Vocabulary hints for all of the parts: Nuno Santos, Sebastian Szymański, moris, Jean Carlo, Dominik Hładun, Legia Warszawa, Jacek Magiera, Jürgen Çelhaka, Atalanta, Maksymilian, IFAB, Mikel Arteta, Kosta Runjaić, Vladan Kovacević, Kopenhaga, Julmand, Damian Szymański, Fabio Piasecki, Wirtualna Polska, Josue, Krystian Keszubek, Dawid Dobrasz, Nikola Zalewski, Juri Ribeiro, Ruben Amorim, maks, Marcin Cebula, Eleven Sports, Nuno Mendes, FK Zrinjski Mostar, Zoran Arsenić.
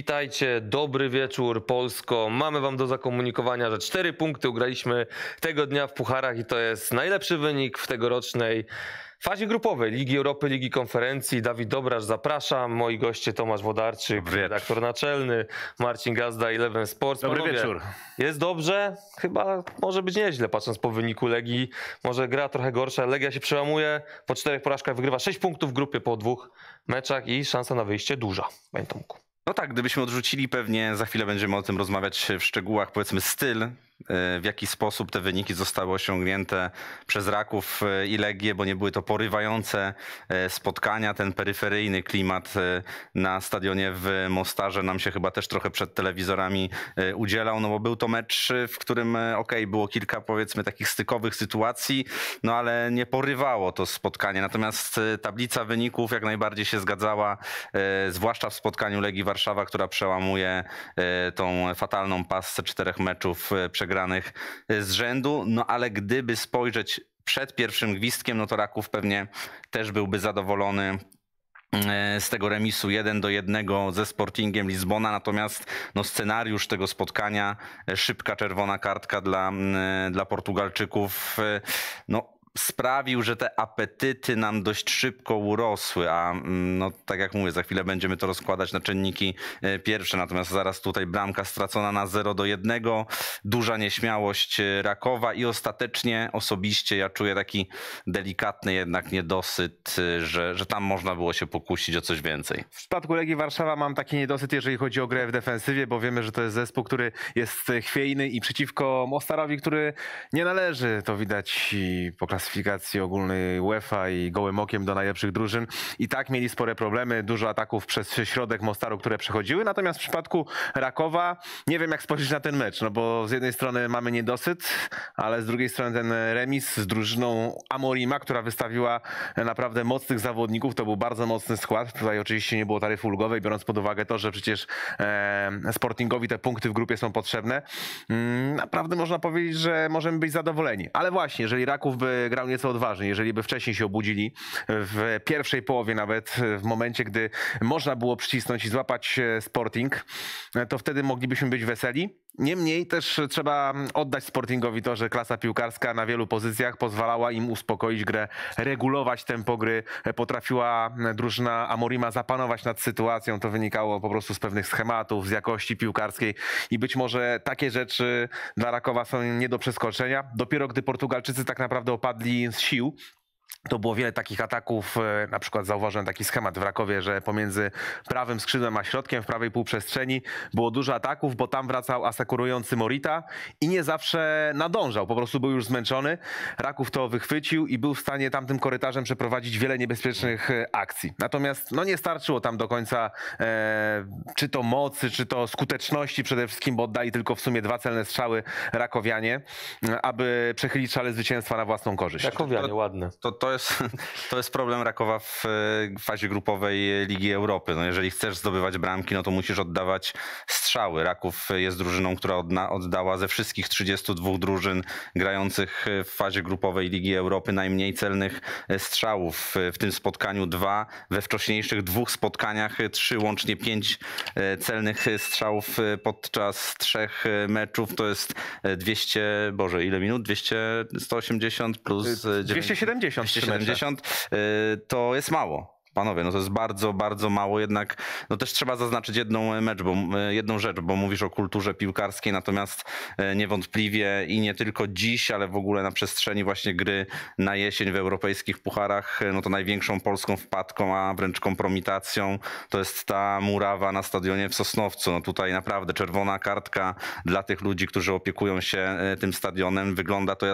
Witajcie, dobry wieczór Polsko. Mamy wam do zakomunikowania, że 4 punkty ugraliśmy tego dnia w pucharach i to jest najlepszy wynik w tegorocznej fazie grupowej Ligi Europy, Ligi Konferencji. Dawid Dobrasz, zapraszam. Moi goście Tomasz Włodarczyk, redaktor naczelny, Marcin Gazda, Eleven Sports. Dobry wieczór. Jest dobrze? Chyba może być nieźle, patrząc po wyniku Legii. Może gra trochę gorsza. Legia się przełamuje, po 4 porażkach wygrywa 6 punktów w grupie po 2 meczach i szansa na wyjście duża. Panie Tomku. No tak, gdybyśmy odrzucili, pewnie za chwilę będziemy o tym rozmawiać w szczegółach, powiedzmy styl, w jaki sposób te wyniki zostały osiągnięte przez Raków i Legię, bo nie były to porywające spotkania. Ten peryferyjny klimat na stadionie w Mostarze nam się chyba też trochę przed telewizorami udzielał, no bo był to mecz, w którym było kilka, powiedzmy, takich stykowych sytuacji, no ale nie porywało to spotkanie. Natomiast tablica wyników jak najbardziej się zgadzała, zwłaszcza w spotkaniu Legii Warszawa, która przełamuje tą fatalną passę 4 meczów przegranych z rzędu. No ale gdyby spojrzeć przed pierwszym gwizdkiem, no to Raków pewnie też byłby zadowolony z tego remisu 1-1 ze Sportingiem Lizbona, natomiast no, scenariusz tego spotkania, szybka czerwona kartka dla Portugalczyków, no sprawił, że te apetyty nam dość szybko urosły, a no, tak jak mówię, za chwilę będziemy to rozkładać na czynniki pierwsze, natomiast zaraz tutaj bramka stracona na 0-1, duża nieśmiałość Rakowa i ostatecznie osobiście ja czuję taki delikatny jednak niedosyt, że tam można było się pokusić o coś więcej. W przypadku Legii Warszawa mam taki niedosyt, jeżeli chodzi o grę w defensywie, bo wiemy, że to jest zespół, który jest chwiejny i przeciwko Mostarowi, który nie należy, to widać i po klasyfikacji ogólnej UEFA i gołym okiem do najlepszych drużyn. I tak mieli spore problemy, dużo ataków przez środek Mostaru, które przechodziły. Natomiast w przypadku Rakowa nie wiem, jak spojrzeć na ten mecz, no bo z jednej strony mamy niedosyt, ale z drugiej strony ten remis z drużyną Amorima, która wystawiła naprawdę mocnych zawodników. To był bardzo mocny skład. Tutaj oczywiście nie było taryfy ulgowej, biorąc pod uwagę to, że przecież Sportingowi te punkty w grupie są potrzebne. Naprawdę można powiedzieć, że możemy być zadowoleni. Ale właśnie, jeżeli Raków by grał nieco odważnie, jeżeli by wcześniej się obudzili w pierwszej połowie nawet, w momencie, gdy można było przycisnąć i złapać Sporting, to wtedy moglibyśmy być weseli. Niemniej też trzeba oddać Sportingowi to, że klasa piłkarska na wielu pozycjach pozwalała im uspokoić grę, regulować tempo gry. Potrafiła drużyna Amorima zapanować nad sytuacją. To wynikało po prostu z pewnych schematów, z jakości piłkarskiej i być może takie rzeczy dla Rakowa są nie do przeskoczenia. Dopiero gdy Portugalczycy tak naprawdę opadli z sił, to było wiele takich ataków, na przykład zauważyłem taki schemat w Rakowie, że pomiędzy prawym skrzydłem a środkiem w prawej półprzestrzeni było dużo ataków, bo tam wracał asekurujący Morita i nie zawsze nadążał, po prostu był już zmęczony. Raków to wychwycił i był w stanie tamtym korytarzem przeprowadzić wiele niebezpiecznych akcji. Natomiast no, nie starczyło tam do końca czy to mocy, czy to skuteczności przede wszystkim, bo oddali tylko w sumie 2 celne strzały rakowianie, aby przechylić szale zwycięstwa na własną korzyść. Rakowianie, ładne. To jest problem Rakowa w fazie grupowej Ligi Europy. No jeżeli chcesz zdobywać bramki, no to musisz oddawać strzały. Raków jest drużyną, która oddała ze wszystkich 32 drużyn grających w fazie grupowej Ligi Europy najmniej celnych strzałów. W tym spotkaniu 2, we wcześniejszych 2 spotkaniach 3, łącznie 5 celnych strzałów podczas 3 meczów. To jest 200, Boże, ile minut? 200, 180 plus 270. 70 to jest mało. Panowie, no to jest bardzo, bardzo mało, jednak no też trzeba zaznaczyć jedną rzecz, bo mówisz o kulturze piłkarskiej, natomiast niewątpliwie i nie tylko dziś, ale w ogóle na przestrzeni właśnie gry na jesień w europejskich pucharach, no to największą polską wpadką, a wręcz kompromitacją to jest ta murawa na stadionie w Sosnowcu. No tutaj naprawdę czerwona kartka dla tych ludzi, którzy opiekują się tym stadionem. Wygląda to,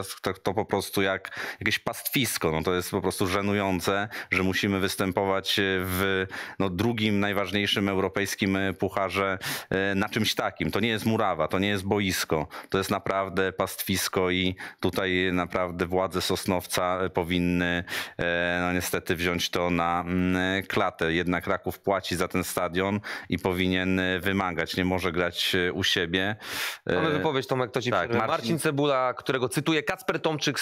to po prostu jak jakieś pastwisko. No to jest po prostu żenujące, że musimy występować w no, drugim najważniejszym europejskim pucharze na czymś takim. To nie jest murawa, to nie jest boisko, to jest naprawdę pastwisko i tutaj naprawdę władze Sosnowca powinny no, niestety wziąć to na klatę. Jednak Raków płaci za ten stadion i powinien wymagać, nie może grać u siebie. Mamy wypowiedź, Tomek, to ci tak, Marcin Cebula, którego cytuje Kacper Tomczyk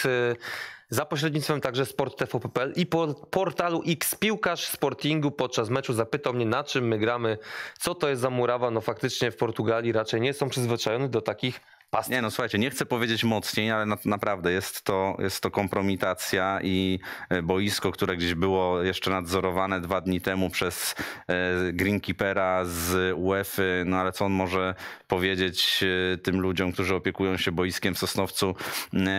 z za pośrednictwem także sport.tv.pl i portalu X. Piłkarz Sportingu podczas meczu zapytał mnie, na czym my gramy, co to jest za murawa. No faktycznie w Portugalii raczej nie są przyzwyczajeni do takich past. Nie, no słuchajcie, nie chcę powiedzieć mocniej, ale naprawdę jest to kompromitacja i boisko, które gdzieś było jeszcze nadzorowane 2 dni temu przez greenkeepera z UEFA, no ale co on może powiedzieć tym ludziom, którzy opiekują się boiskiem w Sosnowcu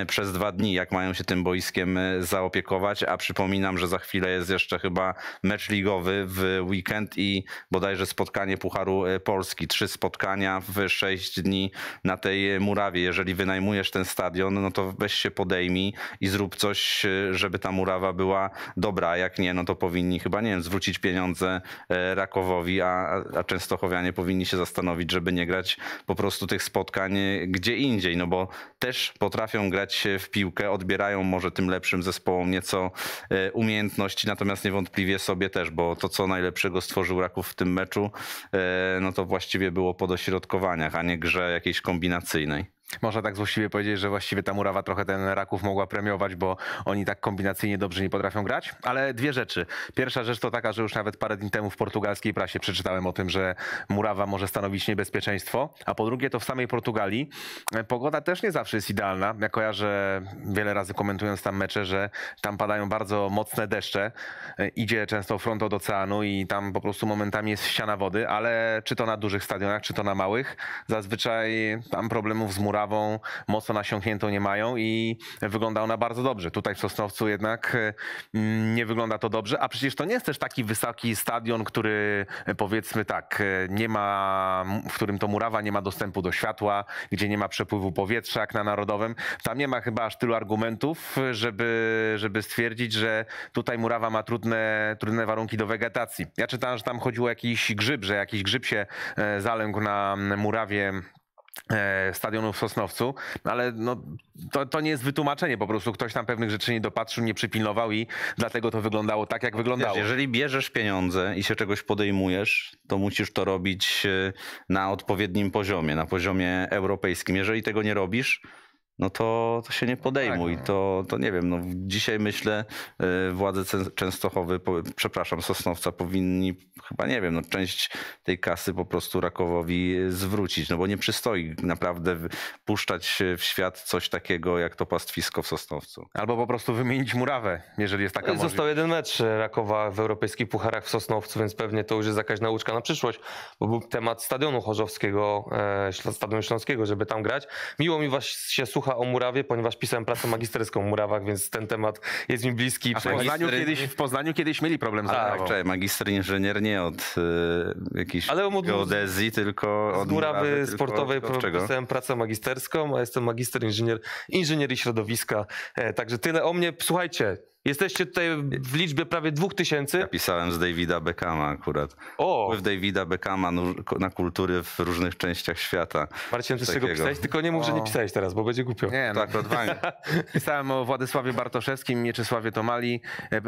przez 2 dni, jak mają się tym boiskiem zaopiekować, a przypominam, że za chwilę jest jeszcze chyba mecz ligowy w weekend i bodajże spotkanie Pucharu Polski, 3 spotkania w 6 dni na tej murawie. Jeżeli wynajmujesz ten stadion, no to weź się podejmij i zrób coś, żeby ta murawa była dobra, a jak nie, no to powinni chyba, nie wiem, zwrócić pieniądze Rakowowi, a częstochowianie powinni się zastanowić, żeby nie grać po prostu tych spotkań gdzie indziej, no bo też potrafią grać w piłkę, odbierają może tym lepszym zespołom nieco umiejętności, natomiast niewątpliwie sobie też, bo to, co najlepszego stworzył Raków w tym meczu, no to właściwie było po dośrodkowaniach, a nie grze jakiejś kombinacyjnej. Można tak złośliwie powiedzieć, że właściwie ta murawa trochę ten Raków mogła premiować, bo oni tak kombinacyjnie dobrze nie potrafią grać. Ale 2 rzeczy. Pierwsza rzecz to taka, że już nawet parę dni temu w portugalskiej prasie przeczytałem o tym, że murawa może stanowić niebezpieczeństwo. A po drugie to w samej Portugalii pogoda też nie zawsze jest idealna. Ja kojarzę wiele razy, komentując tam mecze, że tam padają bardzo mocne deszcze. Idzie często front od oceanu i tam po prostu momentami jest ściana wody, ale czy to na dużych stadionach, czy to na małych, zazwyczaj tam problemów z murawą mocno nasiąkniętą nie mają i wygląda ona bardzo dobrze. Tutaj w Sosnowcu jednak nie wygląda to dobrze, a przecież to nie jest też taki wysoki stadion, który powiedzmy tak, nie ma, w którym to murawa nie ma dostępu do światła, gdzie nie ma przepływu powietrza jak na Narodowym. Tam nie ma chyba aż tylu argumentów, żeby stwierdzić, że tutaj murawa ma trudne warunki do wegetacji. Ja czytałem, że tam chodziło o jakiś grzyb, że jakiś grzyb się zalęgł na murawie stadionu w Sosnowcu, ale no, to nie jest wytłumaczenie, po prostu ktoś tam pewnych rzeczy nie dopatrzył, nie przypilnował i dlatego to wyglądało tak, jak wyglądało. Wiesz, jeżeli bierzesz pieniądze i się czegoś podejmujesz, to musisz to robić na odpowiednim poziomie, na poziomie europejskim. Jeżeli tego nie robisz, no to się nie podejmuj. To nie wiem, no dzisiaj myślę, władze Częstochowy, przepraszam, Sosnowca powinni chyba, nie wiem, no część tej kasy po prostu Rakowowi zwrócić, no bo nie przystoi naprawdę puszczać w świat coś takiego jak to pastwisko w Sosnowcu. Albo po prostu wymienić murawę, jeżeli jest taka możliwość. Został 1 mecz Rakowa w europejskich pucharach w Sosnowcu, więc pewnie to już jest jakaś nauczka na przyszłość, bo był temat stadionu chorzowskiego, stadionu śląskiego, żeby tam grać. Miło mi się słuchać o murawie, ponieważ pisałem pracę magisterską o murawach, więc ten temat jest mi bliski. A w Poznaniu kiedyś mieli problem z murawą. Tak, magister inżynier nie od jakiejś geodezji, tylko od murawy sportowej pisałem pracę magisterską, a jestem magister inżynierii środowiska. Także tyle o mnie. Słuchajcie, jesteście tutaj w liczbie prawie 2000. Ja pisałem z Davida Beckhama akurat. Wpływ Davida Beckhama na kultury w różnych częściach świata. Marcin, ty z tego pisałeś? Tylko nie mów, że nie pisałeś teraz, bo będzie głupio. Nie, no. Tak, odwanie. Pisałem o Władysławie Bartoszewskim, Mieczysławie Tomali,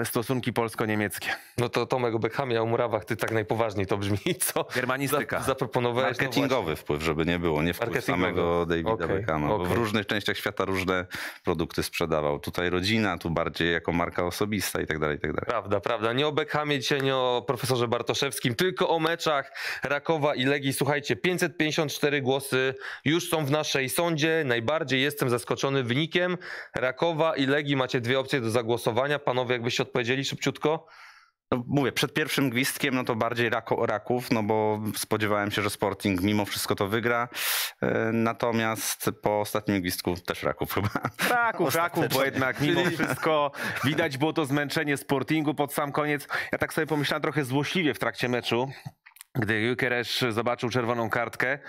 stosunki polsko-niemieckie. No to Tomek o Beckhamie, o murawach, ty tak najpoważniej to brzmi, co? Germanistyka. Zaproponowałeś. Marketingowy wpływ, żeby nie było, nie wpływ samego Davida Beckhama. Bo w różnych częściach świata różne produkty sprzedawał. Tutaj rodzina, tu bardziej jako marka osobista i tak dalej, i tak dalej. Prawda, prawda. Nie o Beckhamie dzisiaj, nie o profesorze Bartoszewskim, tylko o meczach Rakowa i Legii. Słuchajcie, 554 głosy już są w naszej sądzie. Najbardziej jestem zaskoczony wynikiem Rakowa i Legii. Macie 2 opcje do zagłosowania. Panowie, jakbyście odpowiedzieli szybciutko? No mówię, przed pierwszym gwizdkiem no to bardziej Raków, no bo spodziewałem się, że Sporting mimo wszystko to wygra, natomiast po ostatnim gwizdku też Raków chyba. Raków, bo jednak mimo wszystko widać było to zmęczenie Sportingu pod sam koniec. Ja tak sobie pomyślałem trochę złośliwie w trakcie meczu, gdy Gyökeres zobaczył czerwoną kartkę,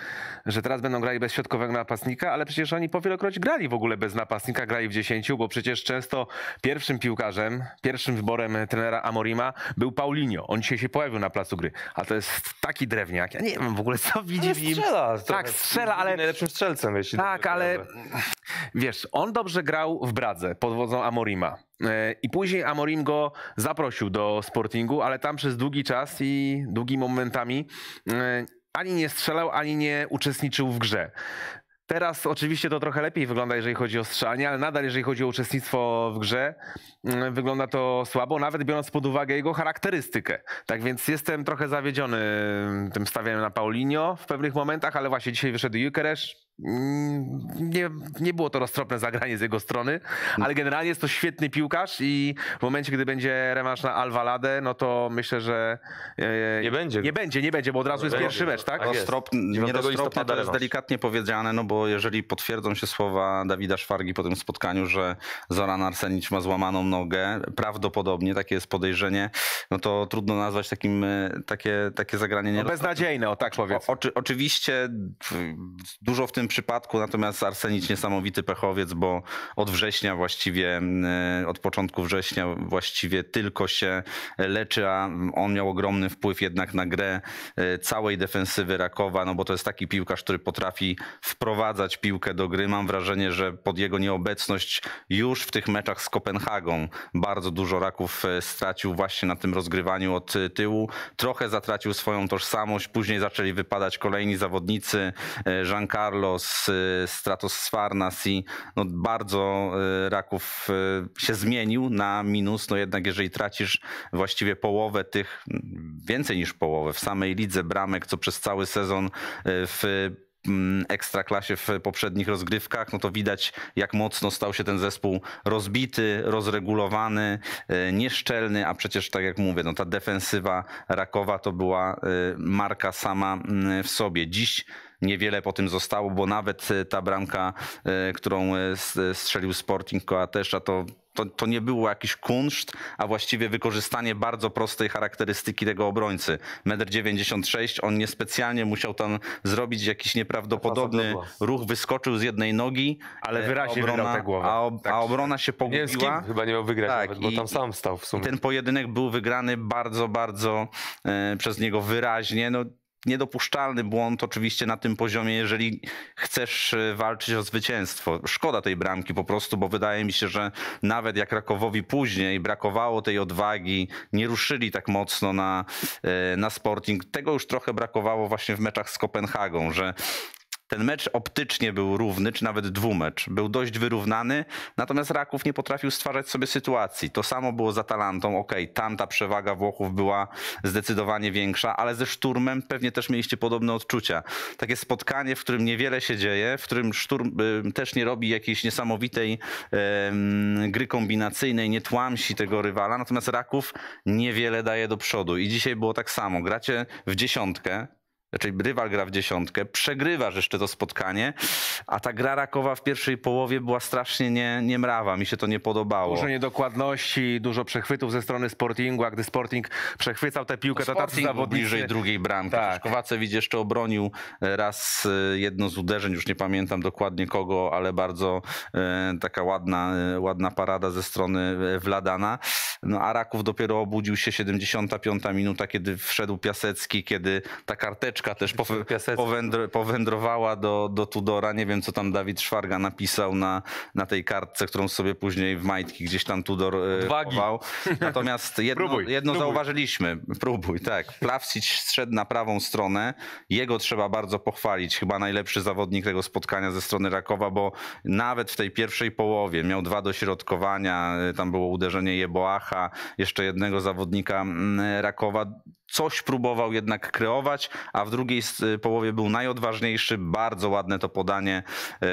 że teraz będą grali bez środkowego napastnika, ale przecież oni po wielokroć grali w ogóle bez napastnika, grali w 10, bo przecież często pierwszym piłkarzem, pierwszym wyborem trenera Amorima był Paulinho. On dzisiaj się pojawił na placu gry, a to jest taki drewniak. Ja nie wiem w ogóle, co widzi w nim. Strzela, ale najlepszym strzelcem, jeśli tak, ale wiesz, on dobrze grał w Bradze pod wodzą Amorima. I później Amorim go zaprosił do Sportingu, ale tam przez długi czas i długimi momentami ani nie strzelał, ani nie uczestniczył w grze. Teraz oczywiście to trochę lepiej wygląda, jeżeli chodzi o strzelanie, ale nadal, jeżeli chodzi o uczestnictwo w grze, wygląda to słabo, nawet biorąc pod uwagę jego charakterystykę. Tak więc jestem trochę zawiedziony tym stawianiem na Paulinho w pewnych momentach, ale właśnie dzisiaj wyszedł Gyökeres. Nie było to roztropne zagranie z jego strony, ale generalnie jest to świetny piłkarz i w momencie, gdy będzie rewanż na Alvaladę, no to myślę, że nie będzie, bo od razu jest pierwszy mecz, tak? Nieroztropne to jest delikatnie powiedziane, no bo jeżeli potwierdzą się słowa Dawida Szwargi po tym spotkaniu, że Zoran Arsenić ma złamaną nogę, prawdopodobnie takie jest podejrzenie, no to trudno nazwać takie zagranie nieroztropne. No beznadziejne, o tak powiem. Oczywiście dużo w tym przypadku, natomiast Arsenić niesamowity pechowiec, bo od września właściwie, od początku września właściwie tylko się leczy, a on miał ogromny wpływ jednak na grę całej defensywy Rakowa, no bo to jest taki piłkarz, który potrafi wprowadzać piłkę do gry. Mam wrażenie, że pod jego nieobecność już w tych meczach z Kopenhagą bardzo dużo Raków stracił właśnie na tym rozgrywaniu od tyłu. Trochę zatracił swoją tożsamość, później zaczęli wypadać kolejni zawodnicy, Jean Carlo, Stratos Sfarnas i no bardzo Raków się zmienił na minus. No jednak jeżeli tracisz właściwie połowę tych, więcej niż połowę w samej lidze bramek, co przez cały sezon w Ekstraklasie w poprzednich rozgrywkach, no to widać, jak mocno stał się ten zespół rozbity, rozregulowany, nieszczelny, a przecież tak jak mówię, no ta defensywa Rakowa to była marka sama w sobie. Dziś niewiele po tym zostało, bo nawet ta bramka, którą strzelił Sporting Kołatesza, to nie było jakiś kunszt, a właściwie wykorzystanie bardzo prostej charakterystyki tego obrońcy. 1,96 m, on niespecjalnie musiał tam zrobić jakiś nieprawdopodobny ruch, wyskoczył z jednej nogi, ale wyraźnie obrona, tę głowę. A obrona się pogubiła. Nie, z kim chyba nie miał wygrać, tak, nawet, bo tam sam stał w sumie. Ten pojedynek był wygrany bardzo przez niego wyraźnie. No, niedopuszczalny błąd oczywiście na tym poziomie, jeżeli chcesz walczyć o zwycięstwo. Szkoda tej bramki po prostu, bo wydaje mi się, że nawet jak Rakowowi później brakowało tej odwagi, nie ruszyli tak mocno na Sporting. Tego już trochę brakowało właśnie w meczach z Kopenhagą, że ten mecz optycznie był równy, czy nawet dwumecz. Był dość wyrównany, natomiast Raków nie potrafił stwarzać sobie sytuacji. To samo było z Atalantą. Okej, tam ta przewaga Włochów była zdecydowanie większa, ale ze Szturmem pewnie też mieliście podobne odczucia. Takie spotkanie, w którym niewiele się dzieje, w którym Szturm też nie robi jakiejś niesamowitej gry kombinacyjnej, nie tłamsi tego rywala, natomiast Raków niewiele daje do przodu. I dzisiaj było tak samo. Gracie w dziesiątkę, czyli rywal gra w dziesiątkę, przegrywasz jeszcze to spotkanie, a ta gra Rakowa w pierwszej połowie była strasznie niemrawa, mi się to nie podobało. Dużo niedokładności, dużo przechwytów ze strony Sportingu, a gdy Sporting przechwycał tę piłkę, to tacy zawodnicy bliżej drugiej bramki. Tak. Kowacewicz jeszcze obronił raz jedno z uderzeń, już nie pamiętam dokładnie kogo, ale bardzo taka ładna parada ze strony Wladana. No a Raków dopiero obudził się 75. minuta, kiedy wszedł Piasecki, kiedy ta karteczka też powędrowała do Tudora. Nie wiem, co tam Dawid Szwarga napisał na tej kartce, którą sobie później w majtki gdzieś tam Tudor chował. Natomiast jedno zauważyliśmy. Próbuj, tak. Plavšić zszedł na prawą stronę. Jego trzeba bardzo pochwalić. Chyba najlepszy zawodnik tego spotkania ze strony Rakowa, bo nawet w tej pierwszej połowie miał 2 dośrodkowania. Tam było uderzenie Jeboacha, jeszcze jednego zawodnika Rakowa. Coś próbował jednak kreować, a w drugiej połowie był najodważniejszy. Bardzo ładne to podanie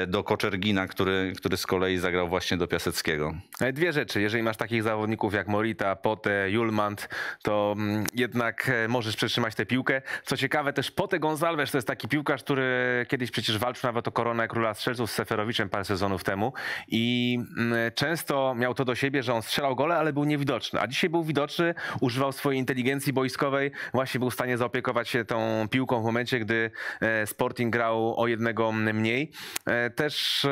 do Koczergina, który z kolei zagrał właśnie do Piaseckiego. Dwie rzeczy. Jeżeli masz takich zawodników jak Morita, Pote, Julmand, to jednak możesz przetrzymać tę piłkę. Co ciekawe też Pote Gonsalves to jest taki piłkarz, który kiedyś przecież walczył nawet o koronę Króla Strzelców z Seferowiczem parę sezonów temu i często miał to do siebie, że on strzelał gole, ale był niewidoczny. A dzisiaj był widoczny, używał swojej inteligencji boiskowej, właśnie był w stanie zaopiekować się tą piłką w momencie, gdy Sporting grał o jednego mniej. Też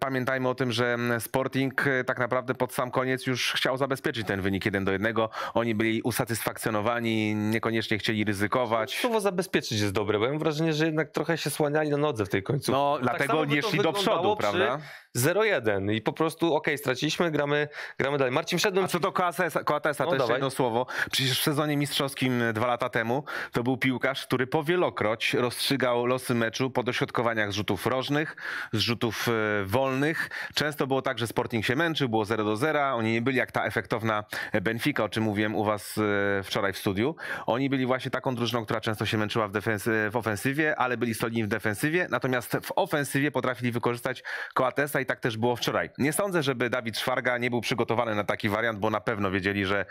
pamiętajmy o tym, że Sporting tak naprawdę pod sam koniec już chciał zabezpieczyć ten wynik 1:1. Oni byli usatysfakcjonowani, niekoniecznie chcieli ryzykować. Słowo zabezpieczyć jest dobre, bo ja mam wrażenie, że jednak trochę się słaniali na nodze w tej końcówce. No dlatego nie szli do przodu, prawda? 0-1 i po prostu okej, straciliśmy, gramy dalej. Marcin A co do Coatesa, to jeszcze jedno słowo. Przecież w sezonie mistrzowskim 2 lata temu to był piłkarz, który powielokroć rozstrzygał losy meczu po dośrodkowaniach z rzutów rożnych, z rzutów wolnych. Często było tak, że Sporting się męczył, było 0-0. Oni nie byli jak ta efektowna Benfica, o czym mówiłem u was wczoraj w studiu. Oni byli właśnie taką drużyną, która często się męczyła w ofensywie, ale byli solidni w defensywie. Natomiast w ofensywie potrafili wykorzystać Coatesa i tak też było wczoraj. Nie sądzę, żeby Dawid Szwarga nie był przygotowany na taki wariant, bo na pewno wiedzieli, że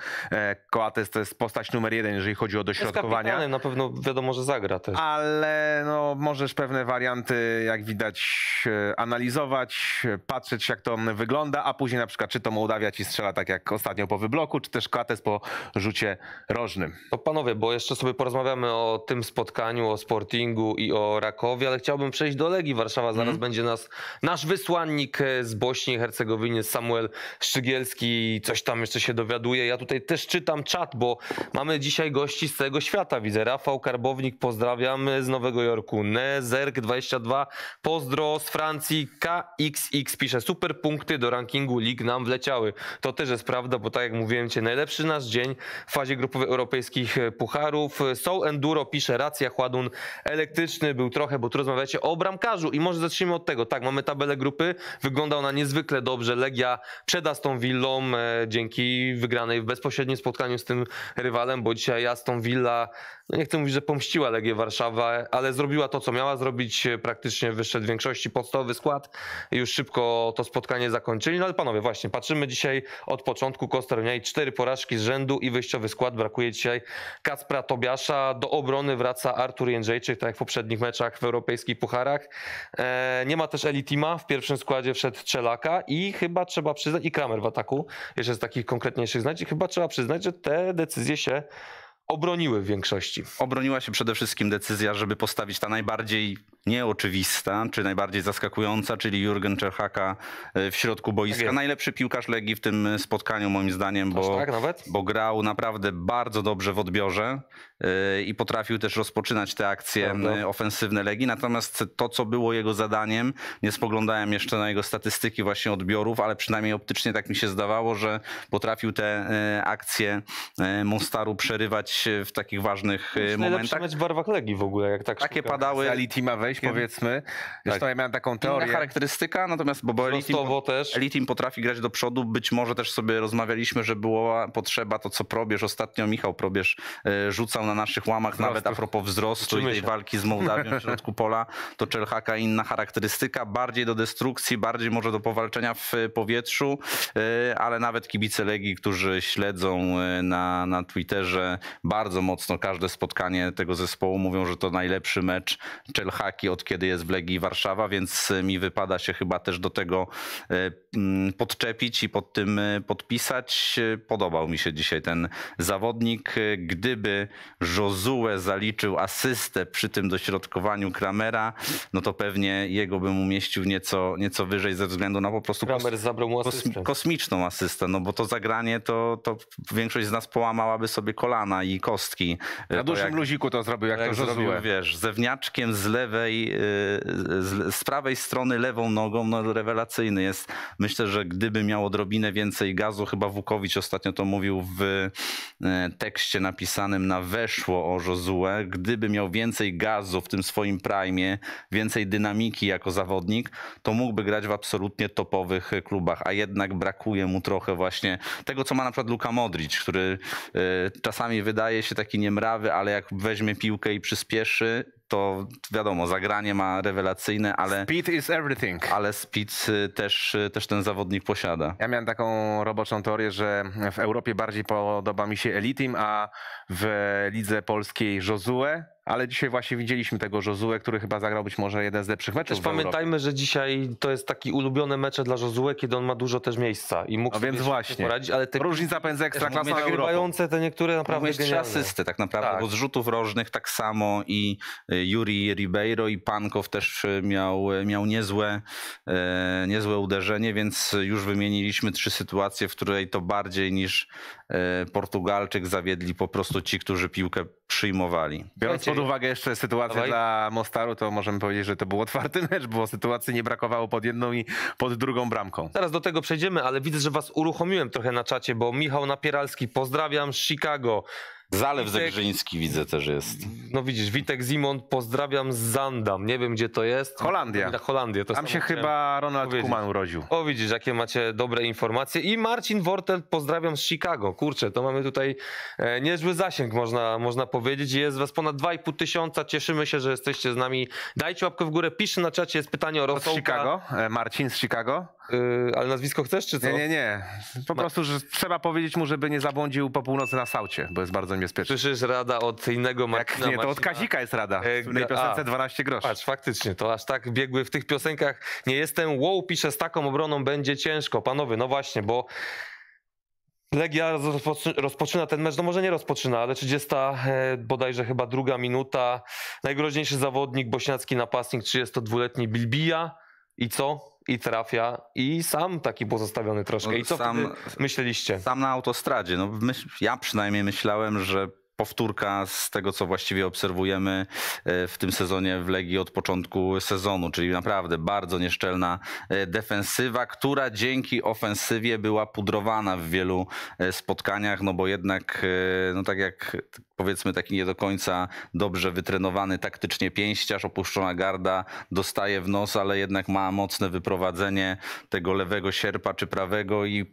Coates to jest postać numer 1, jeżeli chodzi o dośrodkowania. Jest na pewno wiadomo, że zagra też. Ale no, możesz pewne warianty, jak widać, analizować, patrzeć jak to wygląda, a później na przykład czy to Mołdawia ci strzela tak jak ostatnio po wybloku, czy też Coates po rzucie rożnym. To panowie, bo jeszcze sobie porozmawiamy o tym spotkaniu, o Sportingu i o Rakowie, ale chciałbym przejść do Legii Warszawa. Zaraz będzie nasz wysłannik z Bośni i Hercegowiny, Samuel Szczygielski, coś tam jeszcze się dowiaduje. Ja tutaj też czytam czat, bo mamy dzisiaj gości z całego świata, widzę. Rafał Karbownik, pozdrawiam, z Nowego Jorku. Nezerk22, pozdro z Francji. KXX pisze, super punkty do rankingu lig nam wleciały. To też jest prawda, bo tak jak mówiłem ci, najlepszy nasz dzień w fazie grupowej europejskich pucharów. Soul Enduro pisze, racja, Hładun elektryczny był trochę, bo tu rozmawiacie o bramkarzu i może zacznijmy od tego. Tak, mamy tabelę grupy, wygląda ona niezwykle dobrze. Legia przed Aston Villą dzięki wygranej w bezpośrednim spotkaniu z tym rywalem, bo dzisiaj Aston Villa, no nie chcę mówić, że pomściła Legię Warszawa, ale zrobiła to, co miała zrobić. Praktycznie wyszedł w większości podstawowy skład. Już szybko to spotkanie zakończyli. No ale panowie, właśnie, patrzymy dzisiaj od początku. Kosta Runjaić 4 porażki z rzędu i wyjściowy skład. Brakuje dzisiaj Kacpra Tobiasza. Do obrony wraca Artur Jędrzejczyk, tak jak w poprzednich meczach w europejskich pucharach. Nie ma też Elitima. W pierwszym składzie wszedł Çelhaka i chyba trzeba przyznać, i Kramer w ataku, jeszcze z takich konkretniejszych znań, i chyba trzeba przyznać, że te decyzje się obroniły w większości. Obroniła się przede wszystkim decyzja, żeby postawić ta najbardziej nieoczywista, czy najbardziej zaskakująca, czyli Jürgen Çelhaka w środku boiska. Tak, najlepszy piłkarz Legii w tym spotkaniu moim zdaniem, bo grał naprawdę bardzo dobrze w odbiorze i potrafił też rozpoczynać te akcje ofensywne Legii. Natomiast to, co było jego zadaniem, nie spoglądałem jeszcze na jego statystyki właśnie odbiorów, ale przynajmniej optycznie tak mi się zdawało, że potrafił te akcje Mostaru przerywać w takich ważnych momentach. Mecz w barwach Legii w ogóle, jak tak takie padały. Elitima wejść, powiedzmy. Zresztą tak. Ja miałem taką teorię. Inna charakterystyka, natomiast bo Elitim potrafi grać do przodu. Być może też sobie rozmawialiśmy, że była potrzeba, to co Probierz, ostatnio Michał Probierz rzucał na naszych łamach, nawet a propos wzrostu i tej walki z Mołdawią w środku pola, to Czerhaka inna charakterystyka, bardziej do destrukcji, bardziej może do powalczenia w powietrzu, ale nawet kibice Legii, którzy śledzą na Twitterze bardzo mocno każde spotkanie tego zespołu, mówią, że to najlepszy mecz Czerhaki od kiedy jest w Legii Warszawa, więc mi wypada się chyba też do tego podczepić i pod tym podpisać. Podobał mi się dzisiaj ten zawodnik. Gdyby Josue zaliczył asystę przy tym dośrodkowaniu Kramera, no to pewnie jego bym umieścił nieco wyżej ze względu na po prostu Kramer zabrał mu asystę. Kosmiczną asystę, no bo to zagranie to większość z nas połamałaby sobie kolana i kostki. Na dużym luziku to zrobił, jak to zrobił. Wiesz, zewniaczkiem z lewej, z prawej strony lewą nogą, no rewelacyjny jest. Myślę, że gdyby miał odrobinę więcej gazu, chyba Wukowicz ostatnio to mówił w tekście napisanym na Weszło o Josue, gdyby miał więcej gazu w tym swoim prime, więcej dynamiki jako zawodnik, to mógłby grać w absolutnie topowych klubach, a jednak brakuje mu trochę właśnie tego, co ma na przykład Luka Modrić, który czasami wydaje się taki niemrawy, ale jak weźmie piłkę i przyspieszy, to wiadomo, zagranie ma rewelacyjne, ale speed is everything. Ale speed też ten zawodnik posiada. Ja miałem taką roboczą teorię, że w Europie bardziej podoba mi się Elitim, a w lidze polskiej Josue. Ale dzisiaj właśnie widzieliśmy tego Josue, który chyba zagrał być może jeden z lepszych meczów. Też pamiętajmy, że dzisiaj to jest taki ulubiony mecz dla Josue, kiedy on ma dużo też miejsca i mógł sobie właśnie poradzić. Ale te różnica między ekstraklasą a Europą. Te niektóre naprawdę 3 asysty tak naprawdę, bo z rzutów rożnych tak samo i Juri Ribeiro i Pankow też miał niezłe uderzenie, więc już wymieniliśmy trzy sytuacje, w której to bardziej niż Portugalczyk zawiedli po prostu ci, którzy piłkę przyjmowali. Biorąc pod uwagę jeszcze sytuację dla Mostaru, to możemy powiedzieć, że to był otwarty mecz, bo sytuacji nie brakowało pod jedną i pod drugą bramką. Zaraz do tego przejdziemy, ale widzę, że was uruchomiłem trochę na czacie, bo Michał Napieralski, pozdrawiam z Chicago. Zalew Zegrzyński widzę też jest. No widzisz, Witek Zimon, pozdrawiam z Zandam. Nie wiem, gdzie to jest. Holandia. Holandię, to tam się chyba Ronald Koeman urodził. O widzisz, jakie macie dobre informacje. I Marcin Wortel, pozdrawiam z Chicago. Kurczę, to mamy tutaj niezły zasięg, można powiedzieć. Jest was ponad 2,5 tysiąca. Cieszymy się, że jesteście z nami. Dajcie łapkę w górę. Piszcie na czacie, jest pytanie o Rosołka. Z Chicago? Marcin z Chicago? Ale nazwisko chcesz, czy co? Nie. Po prostu, że trzeba powiedzieć mu, żeby nie zabłądził po północy na Saucie, bo jest bardzo niebezpieczny. Słyszysz, rada od innego Marcina. Jak nie, to od Kazika jest rada. W tej piosence 12 groszy. Patrz, faktycznie, to aż tak biegły w tych piosenkach nie jestem. Wow, pisze, z taką obroną będzie ciężko. Panowie, no właśnie, bo Legia rozpoczyna ten mecz, no może nie rozpoczyna, ale 30 bodajże chyba druga minuta. Najgroźniejszy zawodnik, bośniacki napastnik, 32-letni Bilbija. I co? I trafia, i sam taki pozostawiony troszkę. I co myśleliście? Sam na autostradzie. No, ja przynajmniej myślałem, że powtórka z tego, co właściwie obserwujemy w tym sezonie w Legii od początku sezonu, czyli naprawdę bardzo nieszczelna defensywa, która dzięki ofensywie była pudrowana w wielu spotkaniach, no bo jednak, no tak jak powiedzmy taki nie do końca dobrze wytrenowany taktycznie pięściarz, opuszczona garda, dostaje w nos, ale jednak ma mocne wyprowadzenie tego lewego sierpa czy prawego i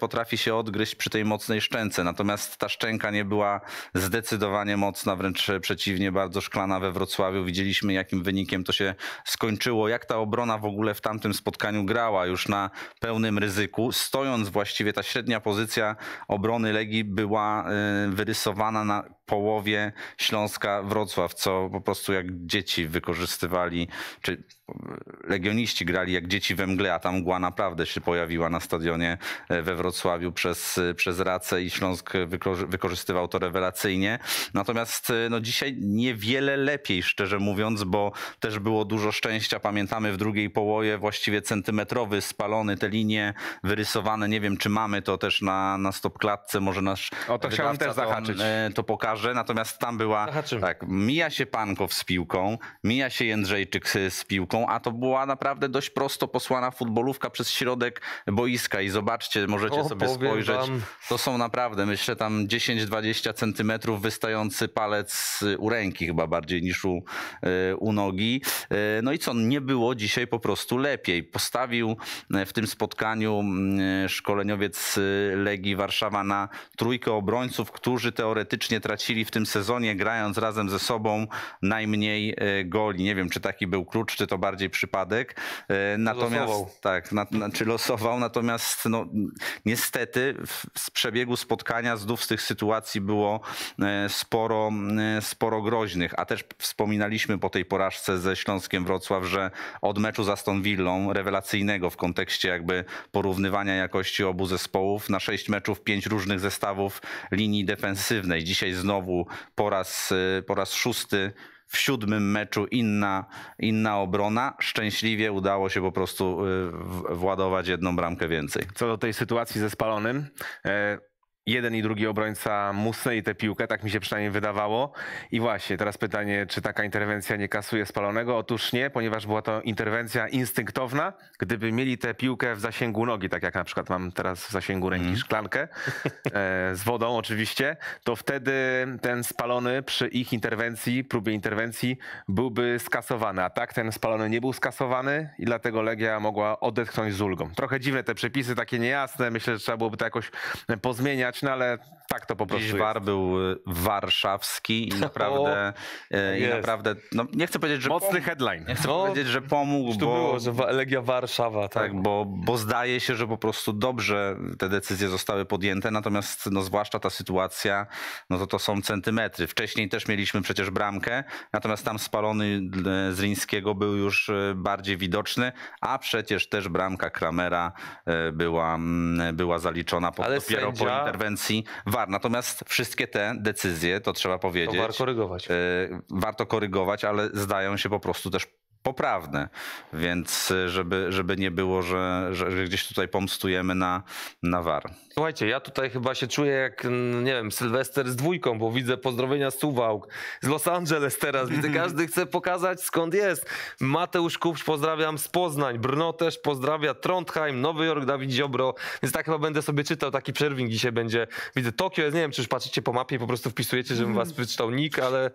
potrafi się odgryźć przy tej mocnej szczęce. Natomiast ta szczęka nie była zdecydowanie mocna, wręcz przeciwnie, bardzo szklana we Wrocławiu. Widzieliśmy, jakim wynikiem to się skończyło, jak ta obrona w ogóle w tamtym spotkaniu grała już na pełnym ryzyku. Stojąc właściwie, ta średnia pozycja obrony Legii była wyrysowana na połowie Śląska Wrocław, co po prostu jak dzieci wykorzystywali, czy legioniści grali jak dzieci we mgle, a ta mgła naprawdę się pojawiła na stadionie we Wrocławiu przez Racę i Śląsk wykorzystywał to rewelacyjnie. Natomiast no, dzisiaj niewiele lepiej, szczerze mówiąc, bo też było dużo szczęścia. Pamiętamy w drugiej połowie właściwie centymetrowy, spalony, te linie wyrysowane. Nie wiem, czy mamy to też na stopklatce, może nasz wydawca też zahaczyć. To pokaże. Natomiast tam była, tak, mija się Pankow z piłką, mija się Jędrzejczyk z piłką, a to była naprawdę dość prosto posłana futbolówka przez środek boiska i zobaczcie, możecie sobie spojrzeć. To są naprawdę, myślę, tam 10-20 centymetrów wystający palec u ręki chyba bardziej niż u nogi. No i co, nie było dzisiaj po prostu lepiej. Postawił w tym spotkaniu szkoleniowiec Legii Warszawa na trójkę obrońców, którzy teoretycznie tracili w tym sezonie, grając razem ze sobą, najmniej goli. Nie wiem, czy taki był klucz, czy to bardziej przypadek. Natomiast no, niestety z przebiegu spotkania, znów z tych sytuacji było sporo groźnych, a też wspominaliśmy po tej porażce ze Śląskiem Wrocław, że od meczu z Aston Villą, rewelacyjnego w kontekście jakby porównywania jakości obu zespołów, na 6 meczów 5 różnych zestawów linii defensywnej. Dzisiaj znowu po raz 6 w 7. meczu inna obrona. Szczęśliwie udało się po prostu władować jedną bramkę więcej. Co do tej sytuacji ze spalonym, jeden i drugi obrońca musnęli tę piłkę, tak mi się przynajmniej wydawało. I właśnie, teraz pytanie, czy taka interwencja nie kasuje spalonego? Otóż nie, ponieważ była to interwencja instynktowna. Gdyby mieli tę piłkę w zasięgu nogi, tak jak na przykład mam teraz w zasięgu ręki szklankę, z wodą oczywiście, to wtedy ten spalony przy ich interwencji, próbie interwencji byłby skasowany. A tak ten spalony nie był skasowany i dlatego Legia mogła odetchnąć z ulgą. Trochę dziwne te przepisy, takie niejasne. Myślę, że trzeba byłoby to jakoś pozmieniać. No ale tak to po prostu jest. VAR był warszawski i naprawdę, no, nie chcę powiedzieć, że mocny headline. Nie chcę powiedzieć, że pomógł, bo było, że Legia Warszawa, tak, bo zdaje się, że po prostu dobrze te decyzje zostały podjęte, natomiast no, zwłaszcza ta sytuacja, no to są centymetry. Wcześniej też mieliśmy przecież bramkę, natomiast tam spalony Zrinjskiego był już bardziej widoczny, a przecież też bramka Kramera była zaliczona dopiero po interwencji VAR. Natomiast wszystkie te decyzje, to trzeba powiedzieć, to warto korygować, ale zdają się po prostu też poprawne, więc żeby nie było, że gdzieś tutaj pomstujemy na VAR. Słuchajcie, ja tutaj chyba się czuję jak, nie wiem, Sylwester z dwójką, bo widzę pozdrowienia z Suwałk, z Los Angeles teraz, widzę, każdy chce pokazać skąd jest. Mateusz Kupcz, pozdrawiam z Poznań, Brno też pozdrawia, Trondheim, Nowy Jork, Dawid Ziobro, więc tak chyba będę sobie czytał, taki przerwing dzisiaj będzie. Widzę Tokio, nie wiem, czy już patrzycie po mapie i po prostu wpisujecie, żebym was wyczytał nick, ale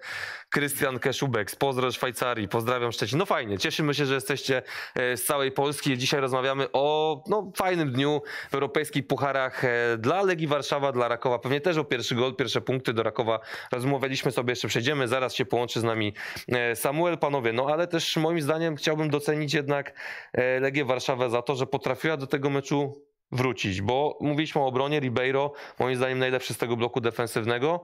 Krystian Keszubek, pozdro Szwajcarii, pozdrawiam Szczecin. No fajnie, cieszymy się, że jesteście z całej Polski. Dzisiaj rozmawiamy o fajnym dniu w europejskich pucharach dla Legii Warszawa, dla Rakowa. Pewnie też o pierwszy gol, pierwsze punkty do Rakowa rozmawialiśmy sobie, jeszcze przejdziemy. Zaraz się połączy z nami Samuel, panowie. No ale też moim zdaniem chciałbym docenić jednak Legię Warszawę za to, że potrafiła do tego meczu wrócić, bo mówiliśmy o obronie. Ribeiro, moim zdaniem najlepszy z tego bloku defensywnego.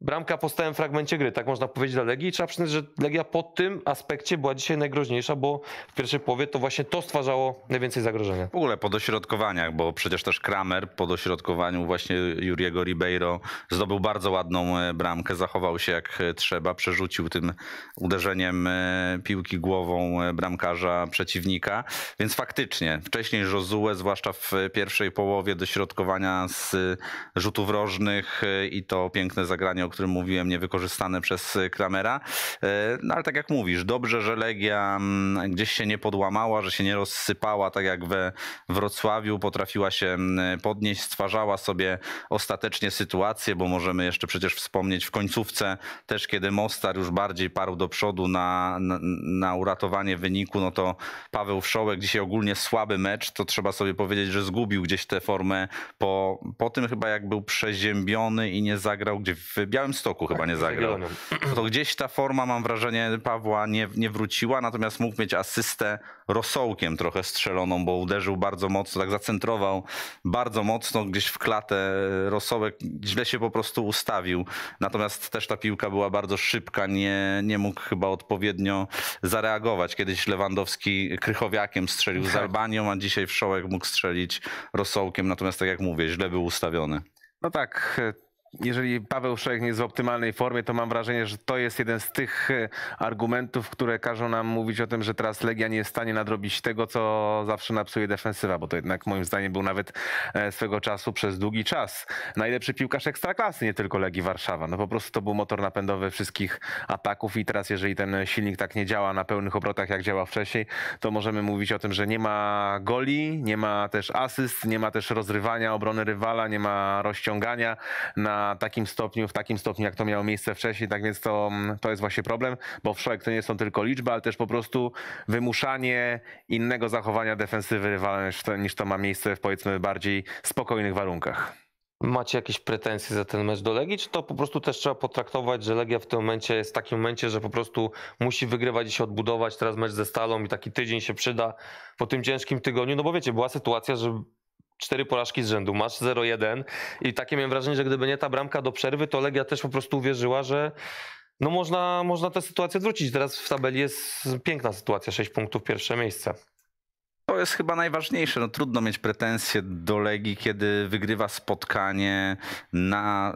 Bramka po stałym fragmencie gry, tak można powiedzieć dla Legii. Trzeba przyznać, że Legia po tym aspekcie była dzisiaj najgroźniejsza, bo w pierwszej połowie to właśnie to stwarzało najwięcej zagrożenia. W ogóle po dośrodkowaniach, bo przecież też Kramer po dośrodkowaniu właśnie Juriego Ribeiro zdobył bardzo ładną bramkę, zachował się jak trzeba, przerzucił tym uderzeniem piłki głową bramkarza przeciwnika, więc faktycznie wcześniej Josue, zwłaszcza w pierwszej połowie, dośrodkowania z rzutów rożnych i to piękne zagranie, o którym mówiłem, niewykorzystane przez Kramera. No ale tak jak mówisz, dobrze, że Legia gdzieś się nie podłamała, że się nie rozsypała, tak jak we Wrocławiu, potrafiła się podnieść, stwarzała sobie ostatecznie sytuację, bo możemy jeszcze przecież wspomnieć w końcówce też, kiedy Mostar już bardziej parł do przodu na uratowanie wyniku, no to Paweł Wszołek, dzisiaj ogólnie słaby mecz, to trzeba sobie powiedzieć, że zgubił gdzieś tę formę po tym chyba, jak był przeziębiony i nie zagrał, gdzie w Białymstoku chyba nie zagrał. To gdzieś ta forma, mam wrażenie, Pawła nie wróciła, natomiast mógł mieć asystę rosołkiem trochę strzeloną, bo uderzył bardzo mocno, tak zacentrował bardzo mocno gdzieś w klatę. Rosołek źle się po prostu ustawił. Natomiast też ta piłka była bardzo szybka, nie mógł chyba odpowiednio zareagować. Kiedyś Lewandowski krychowiakiem strzelił z Albanią, a dzisiaj Wszołek mógł strzelić rosołkiem. Natomiast tak jak mówię, źle był ustawiony. No tak. Jeżeli Paweł Wszołek nie jest w optymalnej formie, to mam wrażenie, że to jest jeden z tych argumentów, które każą nam mówić o tym, że teraz Legia nie jest w stanie nadrobić tego, co zawsze napsuje defensywa, bo to jednak moim zdaniem był nawet swego czasu przez długi czas najlepszy piłkarz ekstraklasy, nie tylko Legii Warszawa. No po prostu to był motor napędowy wszystkich ataków i teraz, jeżeli ten silnik tak nie działa na pełnych obrotach, jak działał wcześniej, to możemy mówić o tym, że nie ma goli, nie ma też asyst, nie ma też rozrywania obrony rywala, nie ma rozciągania w takim stopniu, jak to miało miejsce wcześniej. Tak więc to jest właśnie problem, bo Wszołek to nie są tylko liczby, ale też po prostu wymuszanie innego zachowania defensywy rywala niż to ma miejsce w, powiedzmy, bardziej spokojnych warunkach. Macie jakieś pretensje za ten mecz do Legii, czy to po prostu też trzeba potraktować, że Legia w tym momencie jest w takim momencie, że po prostu musi wygrywać i się odbudować, teraz mecz ze Stalą i taki tydzień się przyda po tym ciężkim tygodniu, no bo wiecie, była sytuacja, że 4 porażki z rzędu, masz 0-1 i takie miałem wrażenie, że gdyby nie ta bramka do przerwy, to Legia też po prostu uwierzyła, że no można tę sytuację odwrócić. Teraz w tabeli jest piękna sytuacja, 6 punktów, pierwsze miejsce. To jest chyba najważniejsze. No, trudno mieć pretensje do Legii, kiedy wygrywa spotkanie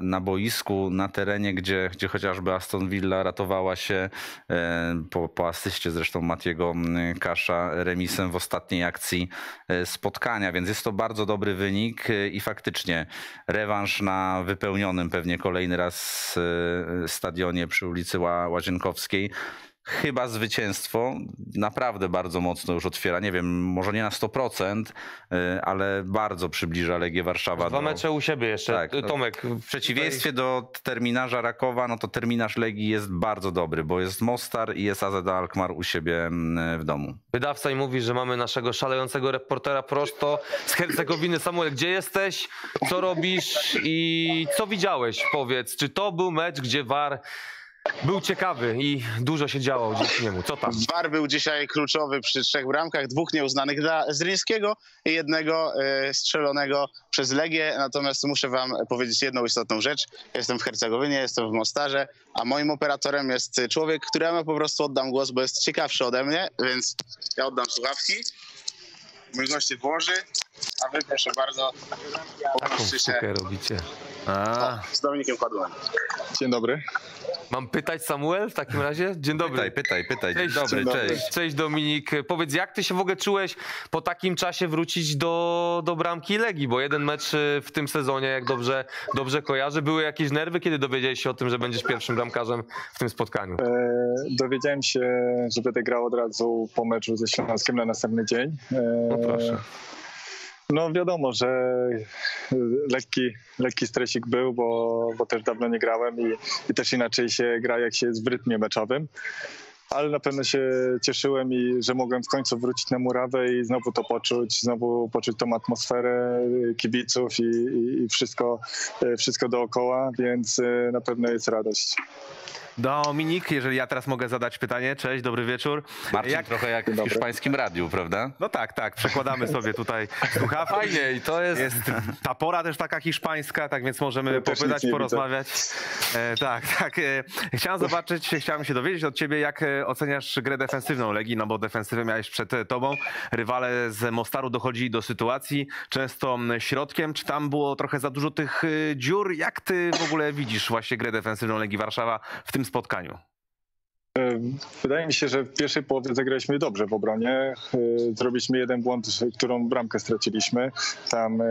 na boisku, na terenie, gdzie chociażby Aston Villa ratowała się po asyście zresztą Matiego Kasza remisem w ostatniej akcji spotkania. Więc jest to bardzo dobry wynik i faktycznie rewanż na wypełnionym pewnie kolejny raz stadionie przy ulicy Łazienkowskiej. Chyba zwycięstwo naprawdę bardzo mocno już otwiera, nie wiem, może nie na 100%, ale bardzo przybliża Legię Warszawa. Dwa mecze u siebie jeszcze, tak, Tomek. W przeciwieństwie do terminarza Rakowa, no to terminarz Legii jest bardzo dobry, bo jest Mostar i jest AZ Alkmaar u siebie w domu. Wydawca i mówi, że mamy naszego szalejącego reportera prosto z Hercegowiny. Samuel, gdzie jesteś? Co robisz? I co widziałeś? Powiedz, czy to był mecz, gdzie VAR był ciekawy i dużo się działo dzięki niemu? Co tam? VAR był dzisiaj kluczowy przy 3 bramkach, 2 nieuznanych dla Zrinjskiego i 1 strzelonego przez Legię. Natomiast muszę wam powiedzieć jedną istotną rzecz. Jestem w Hercegowinie, jestem w Mostarze, a moim operatorem jest człowiek, któremu po prostu oddam głos, bo jest ciekawszy ode mnie, więc ja oddam słuchawki. Mój gość się włoży, a wy proszę bardzo, popatrzcie się. Taką sztukę robicie. Z Dominikiem Hładunem. Dzień dobry. Mam pytać, Samuel, w takim razie? Dzień dobry. Pytaj. Dzień dobry. Cześć, Dominik. Powiedz, jak ty się w ogóle czułeś po takim czasie wrócić do bramki Legii? Bo jeden mecz w tym sezonie, jak dobrze kojarzę. Były jakieś nerwy, kiedy dowiedziałeś się o tym, że będziesz pierwszym bramkarzem w tym spotkaniu? Dowiedziałem się, że będę grał od razu po meczu ze Śląskiem na następny dzień. No proszę. No wiadomo, że lekki stresik był, bo też dawno nie grałem i też inaczej się gra, jak się jest w rytmie meczowym. Ale na pewno się cieszyłem, i że mogłem w końcu wrócić na murawę i znowu to poczuć, tą atmosferę kibiców i wszystko dookoła, więc na pewno jest radość. Dominik, jeżeli ja teraz mogę zadać pytanie. Cześć, dobry wieczór. Marcin, trochę jak w hiszpańskim radiu, prawda? No tak, przekładamy sobie tutaj słuchawki. Fajnie, i to jest ta pora też taka hiszpańska, tak więc możemy popytać, porozmawiać. Chciałem się dowiedzieć od ciebie, jak oceniasz grę defensywną Legii, no bo defensywę miałeś przed tobą. Rywale z Mostaru dochodzili do sytuacji, często środkiem. Czy tam było trochę za dużo tych dziur? Jak ty w ogóle widzisz właśnie grę defensywną Legii Warszawa w tym spotkaniu? Wydaje mi się, że w pierwszej połowie zagraliśmy dobrze w obronie. Zrobiliśmy jeden błąd, którą bramkę straciliśmy. Tam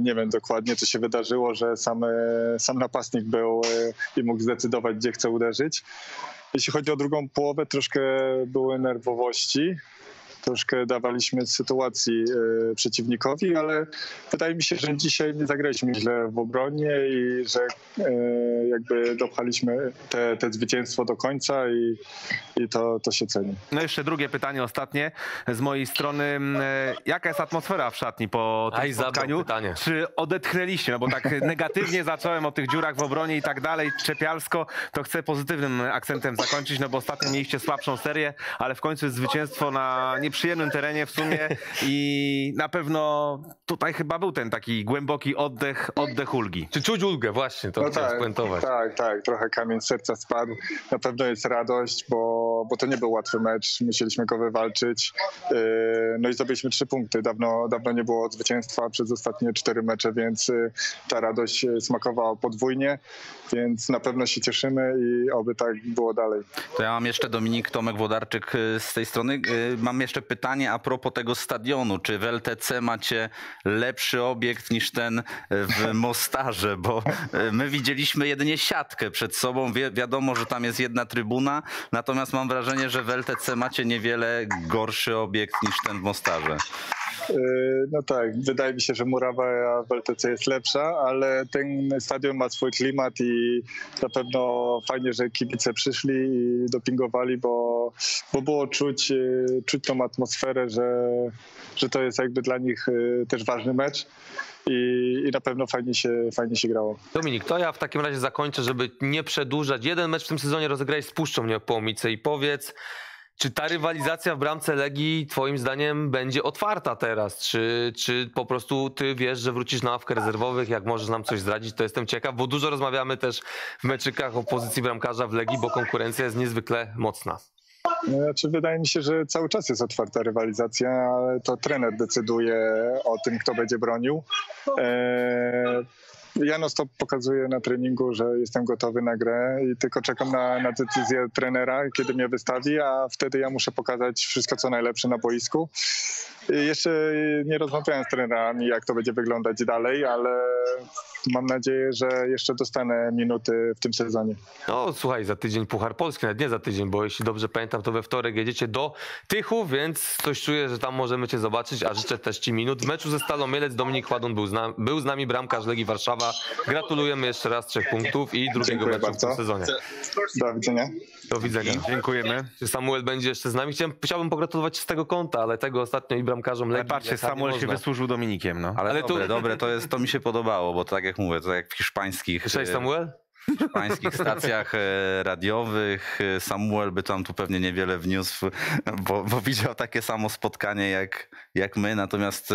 nie wiem dokładnie, co się wydarzyło, że sam napastnik był i mógł zdecydować, gdzie chce uderzyć. Jeśli chodzi o drugą połowę, troszkę były nerwowości. Troszkę dawaliśmy sytuacji przeciwnikowi, ale wydaje mi się, że dzisiaj nie zagraliśmy źle w obronie i że jakby dopchaliśmy te zwycięstwo do końca i to się ceni. No jeszcze drugie pytanie, ostatnie z mojej strony. Jaka jest atmosfera w szatni po tym spotkaniu? Czy odetchnęliście? No bo tak negatywnie zacząłem o tych dziurach w obronie i tak dalej, czepialsko, to chcę pozytywnym akcentem zakończyć, no bo ostatnio mieliście słabszą serię, ale w końcu jest zwycięstwo na nieprzyjemnym terenie w sumie i na pewno tutaj chyba był ten taki głęboki oddech ulgi. Czy czuć ulgę? Właśnie to chciałem spuentować. Tak, trochę kamień z serca spadł. Na pewno jest radość, bo to nie był łatwy mecz, musieliśmy go wywalczyć. No i zdobyliśmy 3 punkty. Dawno nie było zwycięstwa przez ostatnie 4 mecze, więc ta radość smakowała podwójnie, więc na pewno się cieszymy i oby tak było dalej. To ja mam jeszcze, Dominik, Tomek Włodarczyk z tej strony. Mam jeszcze pytanie a propos tego stadionu. Czy w LTC macie lepszy obiekt niż ten w Mostarze? Bo my widzieliśmy jedynie siatkę przed sobą. Wiadomo, że tam jest jedna trybuna. Natomiast mam wrażenie, że w LTC macie niewiele gorszy obiekt niż ten w Mostarze. No tak, wydaje mi się, że murawa w LTC jest lepsza, ale ten stadion ma swój klimat i na pewno fajnie, że kibice przyszli i dopingowali, bo było czuć tą atmosferę, że to jest jakby dla nich też ważny mecz. I na pewno fajnie się grało. Dominik, to ja w takim razie zakończę, żeby nie przedłużać. Jeden mecz w tym sezonie rozegrałeś z Puszczą Niepołomice i powiedz, czy ta rywalizacja w bramce Legii twoim zdaniem będzie otwarta teraz? Czy po prostu ty wiesz, że wrócisz na ławkę rezerwowych? Jak możesz nam coś zdradzić, to jestem ciekaw, bo dużo rozmawiamy też w meczykach o pozycji bramkarza w Legii, bo konkurencja jest niezwykle mocna. Znaczy, wydaje mi się, że cały czas jest otwarta rywalizacja, ale to trener decyduje o tym, kto będzie bronił. Ja non stop pokazuję na treningu, że jestem gotowy na grę i tylko czekam na decyzję trenera, kiedy mnie wystawi, a wtedy ja muszę pokazać wszystko, co najlepsze na boisku. Jeszcze nie rozmawiałem z trenerami, jak to będzie wyglądać dalej, ale mam nadzieję, że jeszcze dostanę minuty w tym sezonie. No słuchaj, za tydzień Puchar Polski, nawet nie za tydzień, bo jeśli dobrze pamiętam, to we wtorek jedziecie do Tychu, więc coś czuję, że tam możemy cię zobaczyć, a życzę też ci minut. W meczu ze Stalą Mielec Dominik Hładun był z nami, bramkarz Legii Warszawa. Gratulujemy jeszcze raz 3 punktów i drugiego meczu w tym sezonie. Do widzenia. Do widzenia. Dziękujemy. Samuel będzie jeszcze z nami. Chciałbym pogratulować z tego konta, ale tego ostatnio i bramkarzom Legii. Ale patrzcie, Samuel się wysłużył Dominikiem. No. Ale dobre, to mi się podobało, bo tak jak mówię, to jak w hiszpańskich... Cześć, Samuel? hiszpańskich stacjach radiowych. Samuel by tam tu pewnie niewiele wniósł, bo widział takie samo spotkanie jak my, natomiast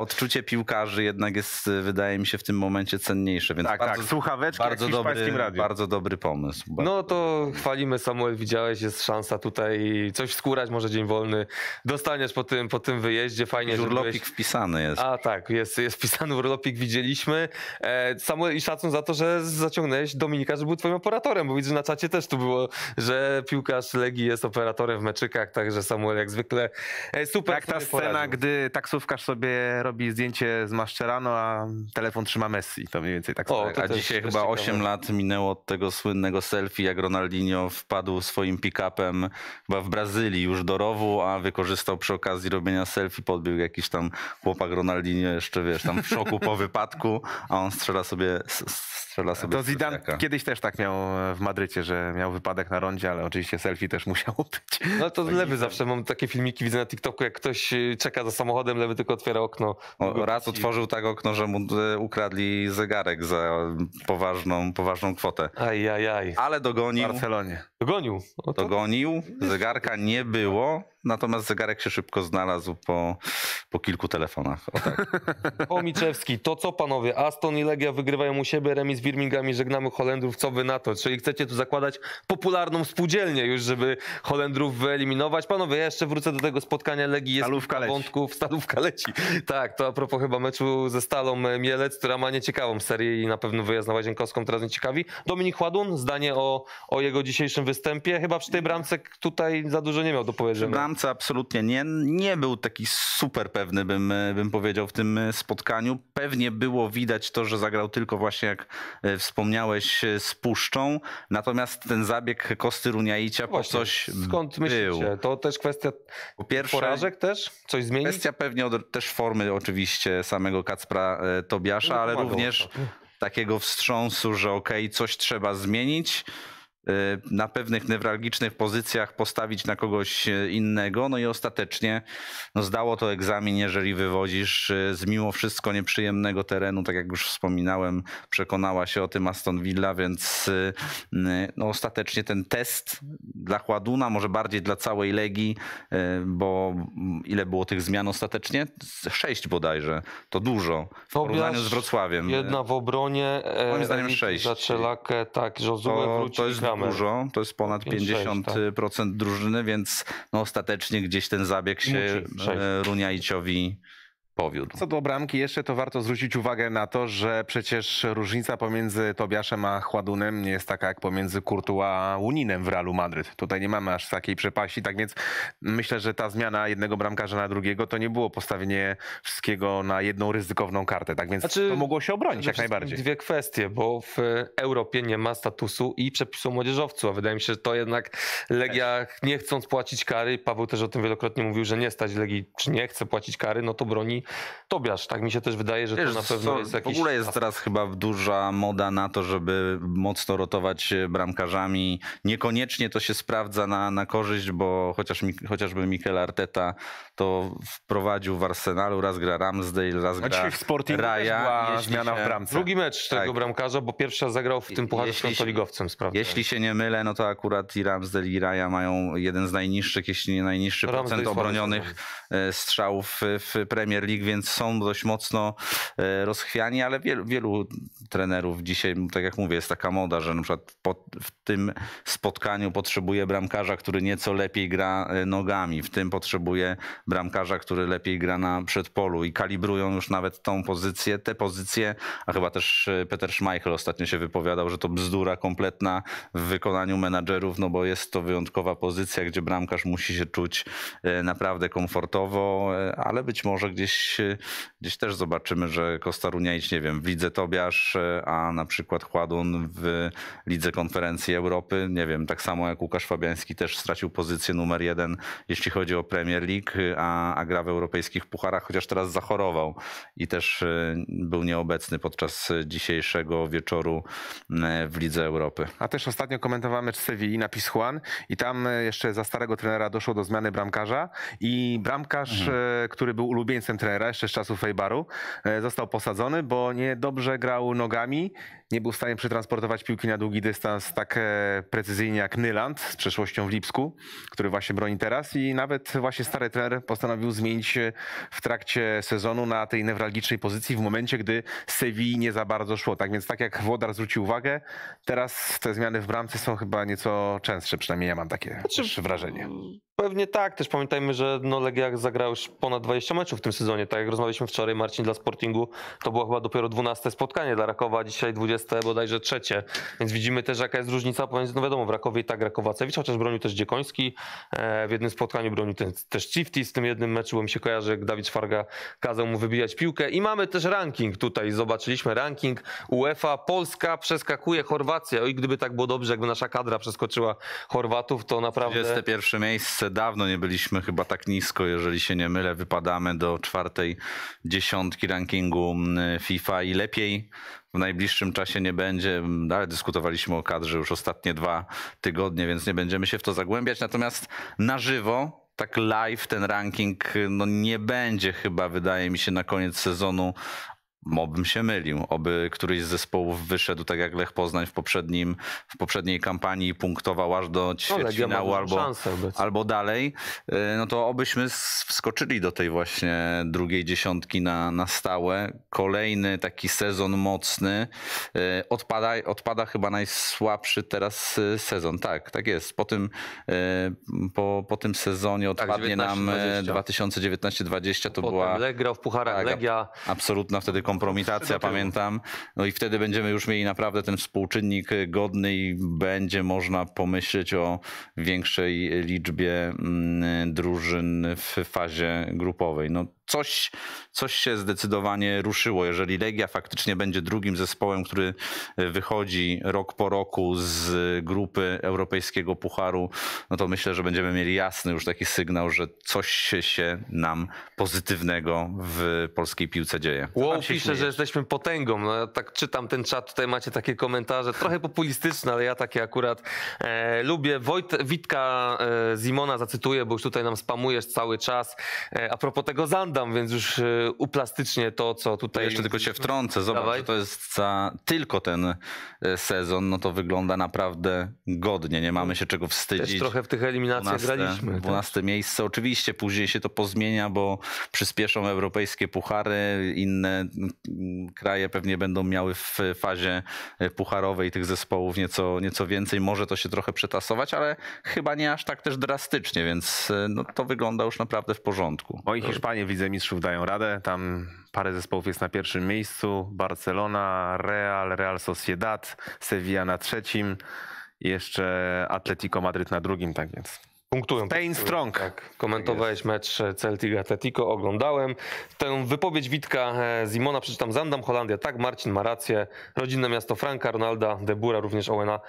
odczucie piłkarzy jednak jest, wydaje mi się, w tym momencie cenniejsze. Więc tak, bardzo, tak, słuchaweczki bardzo jak hiszpańskim radiu. Bardzo dobry pomysł. Bardzo no to dobry. Chwalimy, Samuel, widziałeś, jest szansa tutaj coś skórać, może dzień wolny dostaniesz po tym wyjeździe. Fajnie, że urlopik byłeś... wpisany jest. A tak, jest wpisany urlopik, widzieliśmy. Samuel, i szacun za to, że zaciągnęłeś Dominika, że był twoim operatorem, bo widzę, że na czacie też tu było, że piłkarz Legii jest operatorem w meczykach, także Samuel jak zwykle super. Jak ta scena, gdy taksówkarz sobie robi zdjęcie z Mascherano, a telefon trzyma Messi, to mniej więcej tak. O, a dzisiaj chyba ciekawe. 8 lat minęło od tego słynnego selfie, jak Ronaldinho wpadł swoim pick-upem chyba w Brazylii już do rowu, a wykorzystał przy okazji robienia selfie, podbił jakiś tam chłopak Ronaldinho jeszcze, wiesz, tam w szoku po wypadku, a on strzela sobie. To Zidane kiedyś też tak miał w Madrycie, że miał wypadek na rondzie, ale oczywiście selfie też musiało być. No to lewy zawsze, mam takie filmiki, widzę na TikToku, jak ktoś czeka za samochodem, lewy tylko otwiera okno. Raz otworzył tak okno, że mu ukradli zegarek za poważną kwotę. Ajajaj. Ale dogonił. W Barcelonie. Dogonił. Dogonił, zegarka nie było, natomiast zegarek się szybko znalazł po kilku telefonach. O tak. Miczewski, to co panowie, Aston i Legia wygrywają u siebie, remis Birmingham i żegnamy Holendrów, co wy na to? Czyli chcecie tu zakładać popularną spółdzielnię już, żeby Holendrów wyeliminować. Panowie, ja jeszcze wrócę do tego spotkania Legii, jest kilka wątków, Stalówka leci. Tak, to a propos chyba meczu ze Stalą Mielec, która ma nieciekawą serię i na pewno wyjazd na Łazienkowską teraz nie ciekawi. Dominik Hładun, zdanie o jego dzisiejszym występie, chyba przy tej bramce tutaj za dużo nie miał do powiedzenia. Przy bramce absolutnie nie był taki super pewny, bym powiedział, w tym spotkaniu. Pewnie było widać to, że zagrał tylko właśnie, jak wspomniałeś, z puszczą. Natomiast ten zabieg Kosty Runjaicia po coś skąd był. Myślicie? To też kwestia po pierwsze, porażek też? Coś zmienić? Kwestia pewnie też formy oczywiście samego Kacpra Tobiasza, ale również takiego wstrząsu, że okej, coś trzeba zmienić. Na pewnych newralgicznych pozycjach postawić na kogoś innego, no i ostatecznie zdało to egzamin, jeżeli wywodzisz z mimo wszystko nieprzyjemnego terenu, tak jak już wspominałem, przekonała się o tym Aston Villa, więc no, ostatecznie ten test dla Hładuna, może bardziej dla całej Legii, bo ile było tych zmian ostatecznie? 6 bodajże, to dużo w porównaniu z Wrocławiem. Jedna w obronie, moim zdaniem 6. Za Czelakę, tak, Josue wrócił. To jest dużo, to jest ponad 50% drużyny, więc no ostatecznie gdzieś ten zabieg się Runjaiciowi powiódł. Co do bramki jeszcze, to warto zwrócić uwagę na to, że przecież różnica pomiędzy Tobiaszem a Hładunem nie jest taka jak pomiędzy Courtois a Uninem w Realu Madryt. Tutaj nie mamy aż takiej przepaści, tak więc myślę, że ta zmiana jednego bramkarza na drugiego to nie było postawienie wszystkiego na jedną ryzykowną kartę, tak więc to mogło się obronić jak najbardziej. Dwie kwestie, bo w Europie nie ma statusu i przepisu młodzieżowcu, a wydaje mi się, że to jednak Legia, nie chcąc płacić kary, Paweł też o tym wielokrotnie mówił, że nie stać Legii, czy nie chce płacić kary, no to broni Tobiasz, tak mi się też wydaje, że wiesz, to na pewno jest jakiś... W ogóle jest teraz chyba duża moda na to, żeby mocno rotować bramkarzami. Niekoniecznie to się sprawdza na korzyść, bo chociażby Mikel Arteta to wprowadził w Arsenalu. Raz gra Ramsdale, raz gra Raja. W Sportingu była zmiana w bramce. Drugi mecz tego bramkarza, bo pierwsza zagrał w tym pucharze piątoligowcem. Jeśli się nie mylę, no to akurat i Ramsdale i Raja mają jeden z najniższych, jeśli nie najniższy procent obronionych strzałów w Premier League, więc są dość mocno rozchwiani, ale wielu trenerów dzisiaj, tak jak mówię, jest taka moda, że na przykład w tym spotkaniu potrzebuje bramkarza, który nieco lepiej gra nogami, w tym potrzebuje bramkarza, który lepiej gra na przedpolu i kalibrują już nawet te pozycje, a chyba też Peter Schmeichel ostatnio się wypowiadał, że to bzdura kompletna w wykonaniu menadżerów, no bo jest to wyjątkowa pozycja, gdzie bramkarz musi się czuć naprawdę komfortowo, ale być może gdzieś też zobaczymy, że Kosta Runjaić, nie wiem, w Lidze Tobiasz, a na przykład Hładun w Lidze Konferencji Europy, nie wiem, tak samo jak Łukasz Fabiański też stracił pozycję numer 1, jeśli chodzi o Premier League, a gra w europejskich pucharach, chociaż teraz zachorował i też był nieobecny podczas dzisiejszego wieczoru w Lidze Europy. A też ostatnio komentowałem mecz Sewilli na Pizjuan i tam jeszcze za starego trenera doszło do zmiany bramkarza i bramkarz, który był ulubieńcem trenera, Kramera, jeszcze z czasów Fejbaru, został posadzony, bo niedobrze grał nogami, nie był w stanie przetransportować piłki na długi dystans tak precyzyjnie jak Nyland z przeszłością w Lipsku, który właśnie broni teraz, i nawet właśnie stary trener postanowił zmienić w trakcie sezonu na tej newralgicznej pozycji w momencie, gdy Sewilli nie za bardzo szło. Tak więc tak jak Włodar zwrócił uwagę, teraz te zmiany w bramce są chyba nieco częstsze, przynajmniej ja mam takie wrażenie. Pewnie tak, też pamiętajmy, że no Legia zagrał już ponad 20 meczów w tym sezonie. Tak jak rozmawialiśmy wczoraj, Marcin, dla Sportingu to było chyba dopiero 12 spotkanie, dla Rakowa dzisiaj 20 bodajże trzecie. Więc widzimy też, jaka jest różnica pomiędzy, no wiadomo, w Rakowie i tak Rakowacewicz, chociaż bronił też Dziekoński. W jednym spotkaniu bronił też Ciftis, w tym jednym meczu, bo mi się kojarzy, jak Dawid Szwarga kazał mu wybijać piłkę. I mamy też ranking tutaj, zobaczyliśmy ranking UEFA. Polska przeskakuje Chorwację. O, i gdyby tak było dobrze, jakby nasza kadra przeskoczyła Chorwatów, to naprawdę... 21 miejsce. Dawno nie byliśmy chyba tak nisko, jeżeli się nie mylę. Wypadamy do 4. dziesiątki rankingu FIFA i lepiej w najbliższym czasie nie będzie. Ale dyskutowaliśmy o kadrze już ostatnie 2 tygodnie, więc nie będziemy się w to zagłębiać. Natomiast na żywo, tak live, ten ranking no nie będzie chyba, wydaje mi się, na koniec sezonu. Obym się mylił, oby któryś z zespołów wyszedł tak jak Lech Poznań w poprzedniej kampanii, punktował aż do ćwierćfinału albo dalej, no to obyśmy wskoczyli do tej właśnie 2. dziesiątki na stałe. Kolejny taki sezon mocny. Odpada chyba najsłabszy teraz sezon. Tak, tak jest. Po tym sezonie odpadnie nam 2019-2020. To była... Lech grał w pucharach, Legia. Absolutna wtedy kompromitacja, pamiętam. No i wtedy będziemy już mieli naprawdę ten współczynnik godny i będzie można pomyśleć o większej liczbie drużyn w fazie grupowej. No coś się zdecydowanie ruszyło. Jeżeli Legia faktycznie będzie drugim zespołem, który wychodzi rok po roku z grupy Europejskiego Pucharu, no to myślę, że będziemy mieli jasny już taki sygnał, że coś się nam pozytywnego w polskiej piłce dzieje. Wow, pisze, że jesteśmy potęgą. No, ja tak czytam ten czat, tutaj macie takie komentarze, trochę populistyczne, ale ja takie akurat lubię. Witka Zimona zacytuję, bo już tutaj nam spamujesz cały czas. A propos tego Zandam, więc już uplastycznie to, co tutaj... Jeszcze tylko się wtrącę, zobacz, że to jest tylko ten sezon, no to wygląda naprawdę godnie, nie mamy się czego wstydzić. Też trochę w tych eliminacjach graliśmy. 12 miejsce, oczywiście później się to pozmienia, bo przyspieszą europejskie puchary, inne kraje pewnie będą miały w fazie pucharowej tych zespołów nieco więcej. Może to się trochę przetasować, ale chyba nie aż tak też drastycznie, więc no to wygląda już naprawdę w porządku. Oj, Hiszpanie, widzę, mistrzów dają radę. Tam parę zespołów jest na 1. miejscu. Barcelona, Real Sociedad, Sevilla na 3. i jeszcze Atletico Madryt na 2. Tak więc... Punktują. Spain strong. Tak, komentowałeś mecz Celtic Atletico, oglądałem. Tę wypowiedź Witka Zimona przeczytam. Zandam, Holandia, tak, Marcin ma rację. Rodzinne miasto Franka, Ronalda, De Boera, również Owena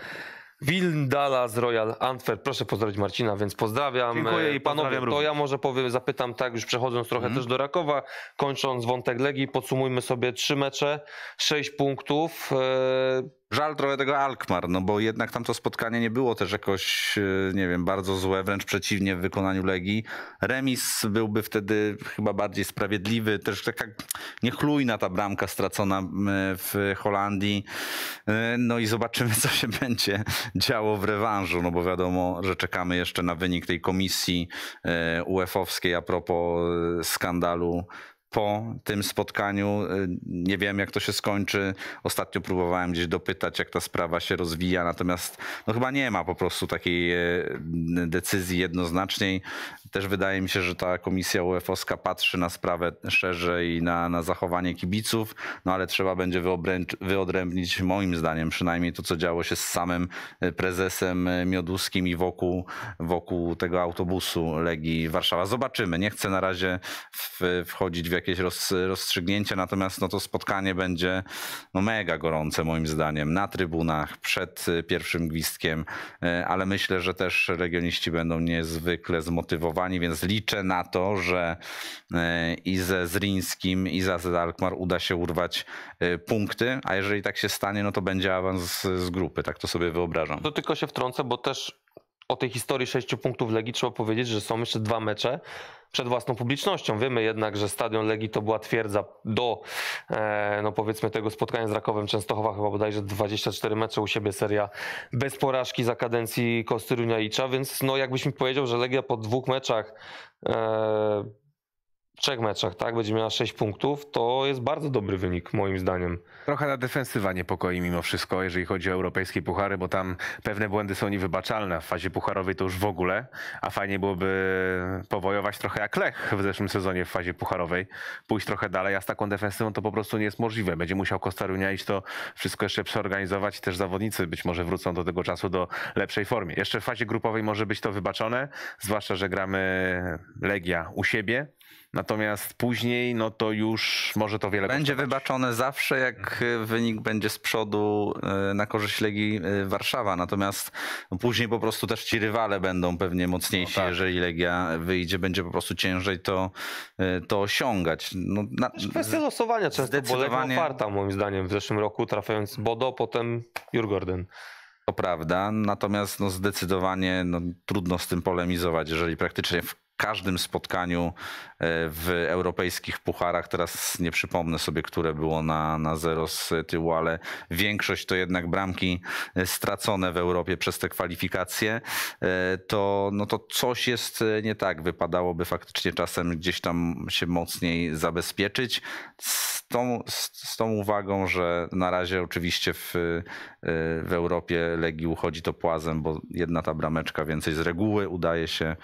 Wildala z Royal Antwerp. Proszę pozdrowić Marcina, więc pozdrawiam. Dziękuję i panowie, to ja może powiem, zapytam tak, już przechodząc trochę też do Rakowa, kończąc wątek Legii, podsumujmy sobie 3 mecze, 6 punktów. Żal trochę tego Alkmaar, no bo jednak tam to spotkanie nie było też jakoś, nie wiem, bardzo złe, wręcz przeciwnie w wykonaniu Legii. Remis byłby wtedy chyba bardziej sprawiedliwy, też taka niechlujna ta bramka stracona w Holandii. No i zobaczymy, co się będzie działo w rewanżu, no bo wiadomo, że czekamy jeszcze na wynik tej komisji UEFA-owskiej a propos skandalu. Po tym spotkaniu nie wiem, jak to się skończy. Ostatnio próbowałem gdzieś dopytać, jak ta sprawa się rozwija, natomiast no chyba nie ma po prostu takiej decyzji jednoznacznej. Też wydaje mi się, że ta komisja UEFA-owska patrzy na sprawę szerzej, na zachowanie kibiców, no ale trzeba będzie wyodrębnić, moim zdaniem przynajmniej, to, co działo się z samym prezesem Mioduskim i wokół tego autobusu Legii Warszawa. Zobaczymy. Nie chcę na razie wchodzić w jakieś rozstrzygnięcia, natomiast no to spotkanie będzie no mega gorące, moim zdaniem, na trybunach, przed pierwszym gwizdkiem, ale myślę, że też legioniści będą niezwykle zmotywowani, więc liczę na to, że i ze Zrińskim, i ze Alkmaar uda się urwać punkty, a jeżeli tak się stanie, no to będzie awans z grupy, tak to sobie wyobrażam. To tylko się wtrącę, bo też o tej historii 6 punktów Legii trzeba powiedzieć, że są jeszcze 2 mecze przed własną publicznością. Wiemy jednak, że stadion Legii to była twierdza do no powiedzmy tego spotkania z Rakowem Częstochowa, chyba bodajże 24 mecze u siebie seria bez porażki za kadencji Kosty Runjaicza, więc no jakbyś mi powiedział, że Legia po 2 meczach, 3 meczach, tak, będzie miała 6 punktów, to jest bardzo dobry wynik moim zdaniem. Trochę ta defensywa niepokoi mimo wszystko, jeżeli chodzi o europejskie puchary, bo tam pewne błędy są niewybaczalne. W fazie pucharowej to już w ogóle, a fajnie byłoby powojować trochę jak Lech w zeszłym sezonie w fazie pucharowej, pójść trochę dalej, a z taką defensywą to po prostu nie jest możliwe. Będzie musiał Kosta Runjaić to wszystko jeszcze przeorganizować i też zawodnicy być może wrócą do tego czasu do lepszej formie. Jeszcze w fazie grupowej może być to wybaczone, zwłaszcza że gramy Legia u siebie. Natomiast później, no to już może to wiele będzie kosztować. Wybaczone zawsze, jak wynik będzie z przodu na korzyść Legii Warszawa. Natomiast później po prostu też ci rywale będą pewnie mocniejsi. No tak. Jeżeli Legia wyjdzie, będzie po prostu ciężej to osiągać. No, kwestia losowania często, bo Legia oparta moim zdaniem w zeszłym roku, trafiając Bodo, potem Jurgorden. To prawda, natomiast no zdecydowanie no, trudno z tym polemizować, jeżeli praktycznie w każdym spotkaniu w europejskich pucharach, teraz nie przypomnę sobie, które było na zero z tyłu, ale większość to jednak bramki stracone w Europie przez te kwalifikacje, to, no to coś jest nie tak. Wypadałoby faktycznie czasem gdzieś tam się mocniej zabezpieczyć. Z tą uwagą, że na razie oczywiście w Europie Legii uchodzi to płazem, bo jedna ta brameczka więcej z reguły udaje się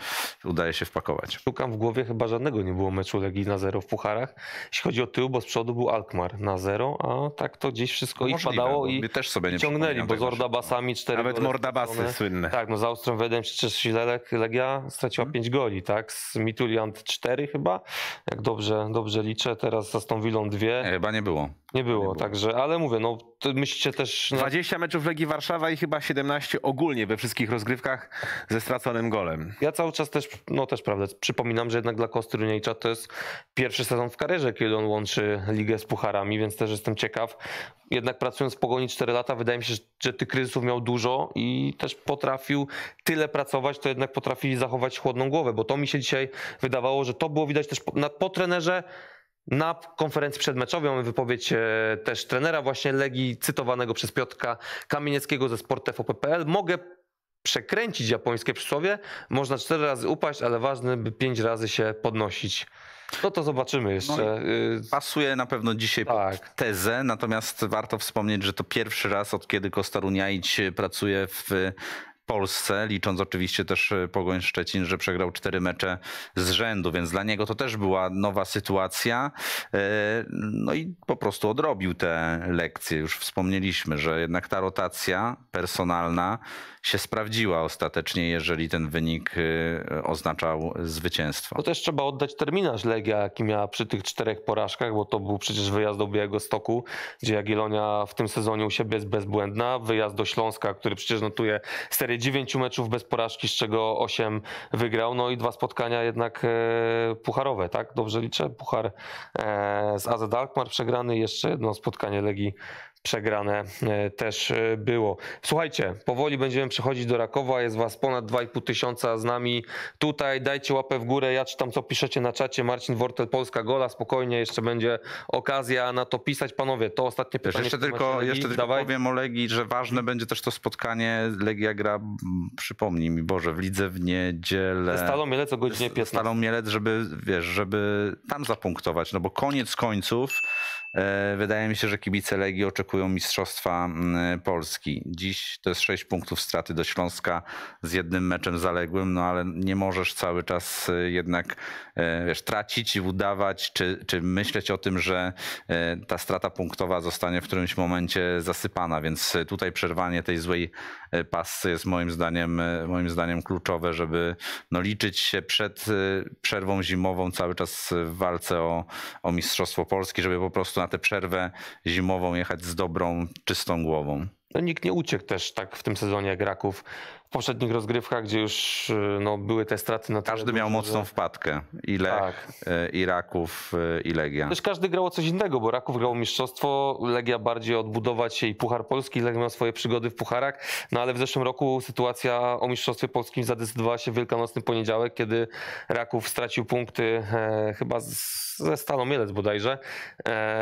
wpakować. Szukam w głowie, chyba żadnego nie było meczu Legii na zero w pucharach. Jeśli chodzi o tył, bo z przodu był Alkmaar na zero, a tak to gdzieś wszystko możliwe, i padało i też sobie nie ciągnęli, bo z Ordabasami 4 gole. Nawet Mordabasy słynne. Tak, no z Austrią Wedem czy Ślelek Legia straciła 5 goli, tak? Z Mituliant 4 chyba, jak dobrze liczę, teraz z Aston Villą 2. Chyba nie było. Nie było, także, ale mówię, no myślicie też... 20 meczów Legii Warszawa i chyba 17 ogólnie we wszystkich rozgrywkach ze straconym golem. Ja cały czas też prawda, przypominam, że jednak dla Kosty Runjaicza to jest pierwszy sezon w karierze, kiedy on łączy ligę z pucharami, więc też jestem ciekaw. Jednak pracując w Pogoni 4 lata, wydaje mi się, że tych kryzysów miał dużo i też potrafił tyle pracować, to jednak potrafi zachować chłodną głowę, bo to mi się dzisiaj wydawało, że to było widać też po trenerze. Na konferencji przedmeczowej mamy wypowiedź też trenera właśnie Legii, cytowanego przez Piotra Kamienieckiego ze sport.tvp.pl. Mogę przekręcić japońskie przysłowie, można 4 razy upaść, ale ważne, by 5 razy się podnosić. No to zobaczymy jeszcze. No, pasuje na pewno dzisiaj pod tezę, natomiast warto wspomnieć, że to pierwszy raz, od kiedy Kosta Runjaić pracuje w Polsce, licząc oczywiście też Pogoń Szczecin, że przegrał 4 mecze z rzędu, więc dla niego to też była nowa sytuacja. No i po prostu odrobił te lekcje. Już wspomnieliśmy, że jednak ta rotacja personalna się sprawdziła ostatecznie, jeżeli ten wynik oznaczał zwycięstwo. To też trzeba oddać terminarz Legia, jaki miała przy tych 4 porażkach, bo to był przecież wyjazd do Białegostoku, gdzie Jagiellonia w tym sezonie u siebie jest bezbłędna, wyjazd do Śląska, który przecież notuje serię 9 meczów bez porażki, z czego 8 wygrał, no i 2 spotkania jednak pucharowe, tak? Dobrze liczę? Puchar z AZ Alkmaar przegrany, jeszcze jedno spotkanie Legii przegrane też było. Słuchajcie, powoli będziemy przechodzić do Rakowa, jest was ponad 2500 z nami tutaj, dajcie łapę w górę, ja czytam co piszecie na czacie, Marcin Wortel, Polska gola, spokojnie, jeszcze będzie okazja na to pisać. Panowie, to ostatnie pytanie. Jeszcze tylko powiem o Legii, że ważne będzie też to spotkanie, Legia gra, przypomnij mi Boże, w Lidze w niedzielę. Stalą Mielec o godzinie 15. Stalą Mielec, żeby tam zapunktować, no bo koniec końców wydaje mi się, że kibice Legii oczekują mistrzostwa Polski. Dziś to jest 6 punktów straty do Śląska z 1 meczem zaległym, no ale nie możesz cały czas jednak tracić i udawać, czy myśleć o tym, że ta strata punktowa zostanie w którymś momencie zasypana, więc tutaj przerwanie tej złej pasy jest moim zdaniem kluczowe, żeby no liczyć się przed przerwą zimową cały czas w walce o mistrzostwo Polski, żeby po prostu na tę przerwę zimową jechać z dobrą, czystą głową. No, nikt nie uciekł też tak w tym sezonie jak Raków. W poprzednich rozgrywkach, gdzie już no, były te straty na tyle. Każdy miał mocną wpadkę. I Lech, tak. I Raków, i Legia. Też każdy grał o coś innego, bo Raków grał mistrzostwo, Legia bardziej odbudować się i Puchar Polski. Legia miał swoje przygody w pucharach, no ale w zeszłym roku sytuacja o mistrzostwie polskim zadecydowała się w wielkanocny poniedziałek, kiedy Raków stracił punkty chyba ze Stalą Mielec bodajże,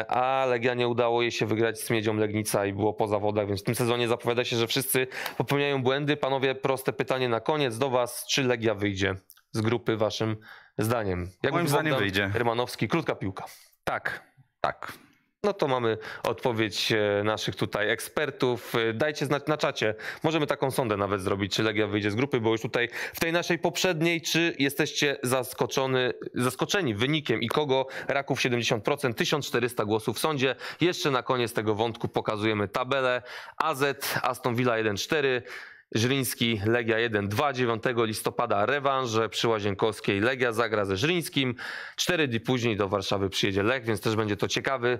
a Legia nie udało jej się wygrać z Miedzią Legnica i było po zawodach, więc w tym sezonie zapowiada się, że wszyscy popełniają błędy. Panowie, proste pytanie na koniec do was, czy Legia wyjdzie z grupy waszym zdaniem? Jak moim zdaniem wyjdzie. Rymanowski, krótka piłka. Tak. Tak. No to mamy odpowiedź naszych tutaj ekspertów. Dajcie znać na czacie. Możemy taką sondę nawet zrobić, czy Legia wyjdzie z grupy, bo już tutaj w tej naszej poprzedniej, czy jesteście zaskoczeni wynikiem i kogo? Raków 70%, 1400 głosów w sądzie. Jeszcze na koniec tego wątku pokazujemy tabelę. AZ, Aston Villa 1-4. Żryński, Legia 1-2, 9 listopada rewanże przy Łazienkowskiej. Legia zagra ze Żryńskim. 4 dni później do Warszawy przyjedzie Lech, więc też będzie to ciekawy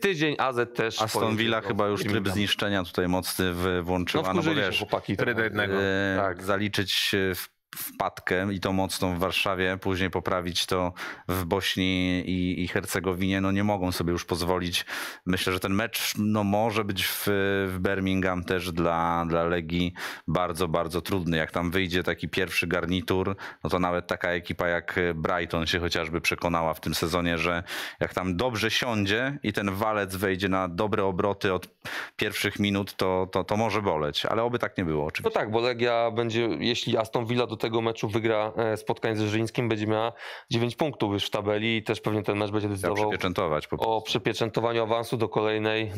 tydzień. AZ też... Aston Villa chyba już tryb zniszczenia tutaj mocny włączyła. No wiesz, chłopaki, tryb jednego. Tak. Zaliczyć wpadkę i to mocną w Warszawie, później poprawić to w Bośni i Hercegowinie, no nie mogą sobie już pozwolić. Myślę, że ten mecz no może być w Birmingham też dla Legii bardzo, bardzo trudny. Jak tam wyjdzie taki pierwszy garnitur, no to nawet taka ekipa jak Brighton się chociażby przekonała w tym sezonie, że jak tam dobrze siądzie i ten walec wejdzie na dobre obroty od pierwszych minut, to może boleć, ale oby tak nie było oczywiście. No tak, bo Legia będzie, jeśli Aston Villa do tego meczu wygra spotkanie ze Żyńskim, będzie miała 9 punktów już w tabeli i też pewnie ten mecz będzie decydował o przypieczętowaniu awansu do kolejnej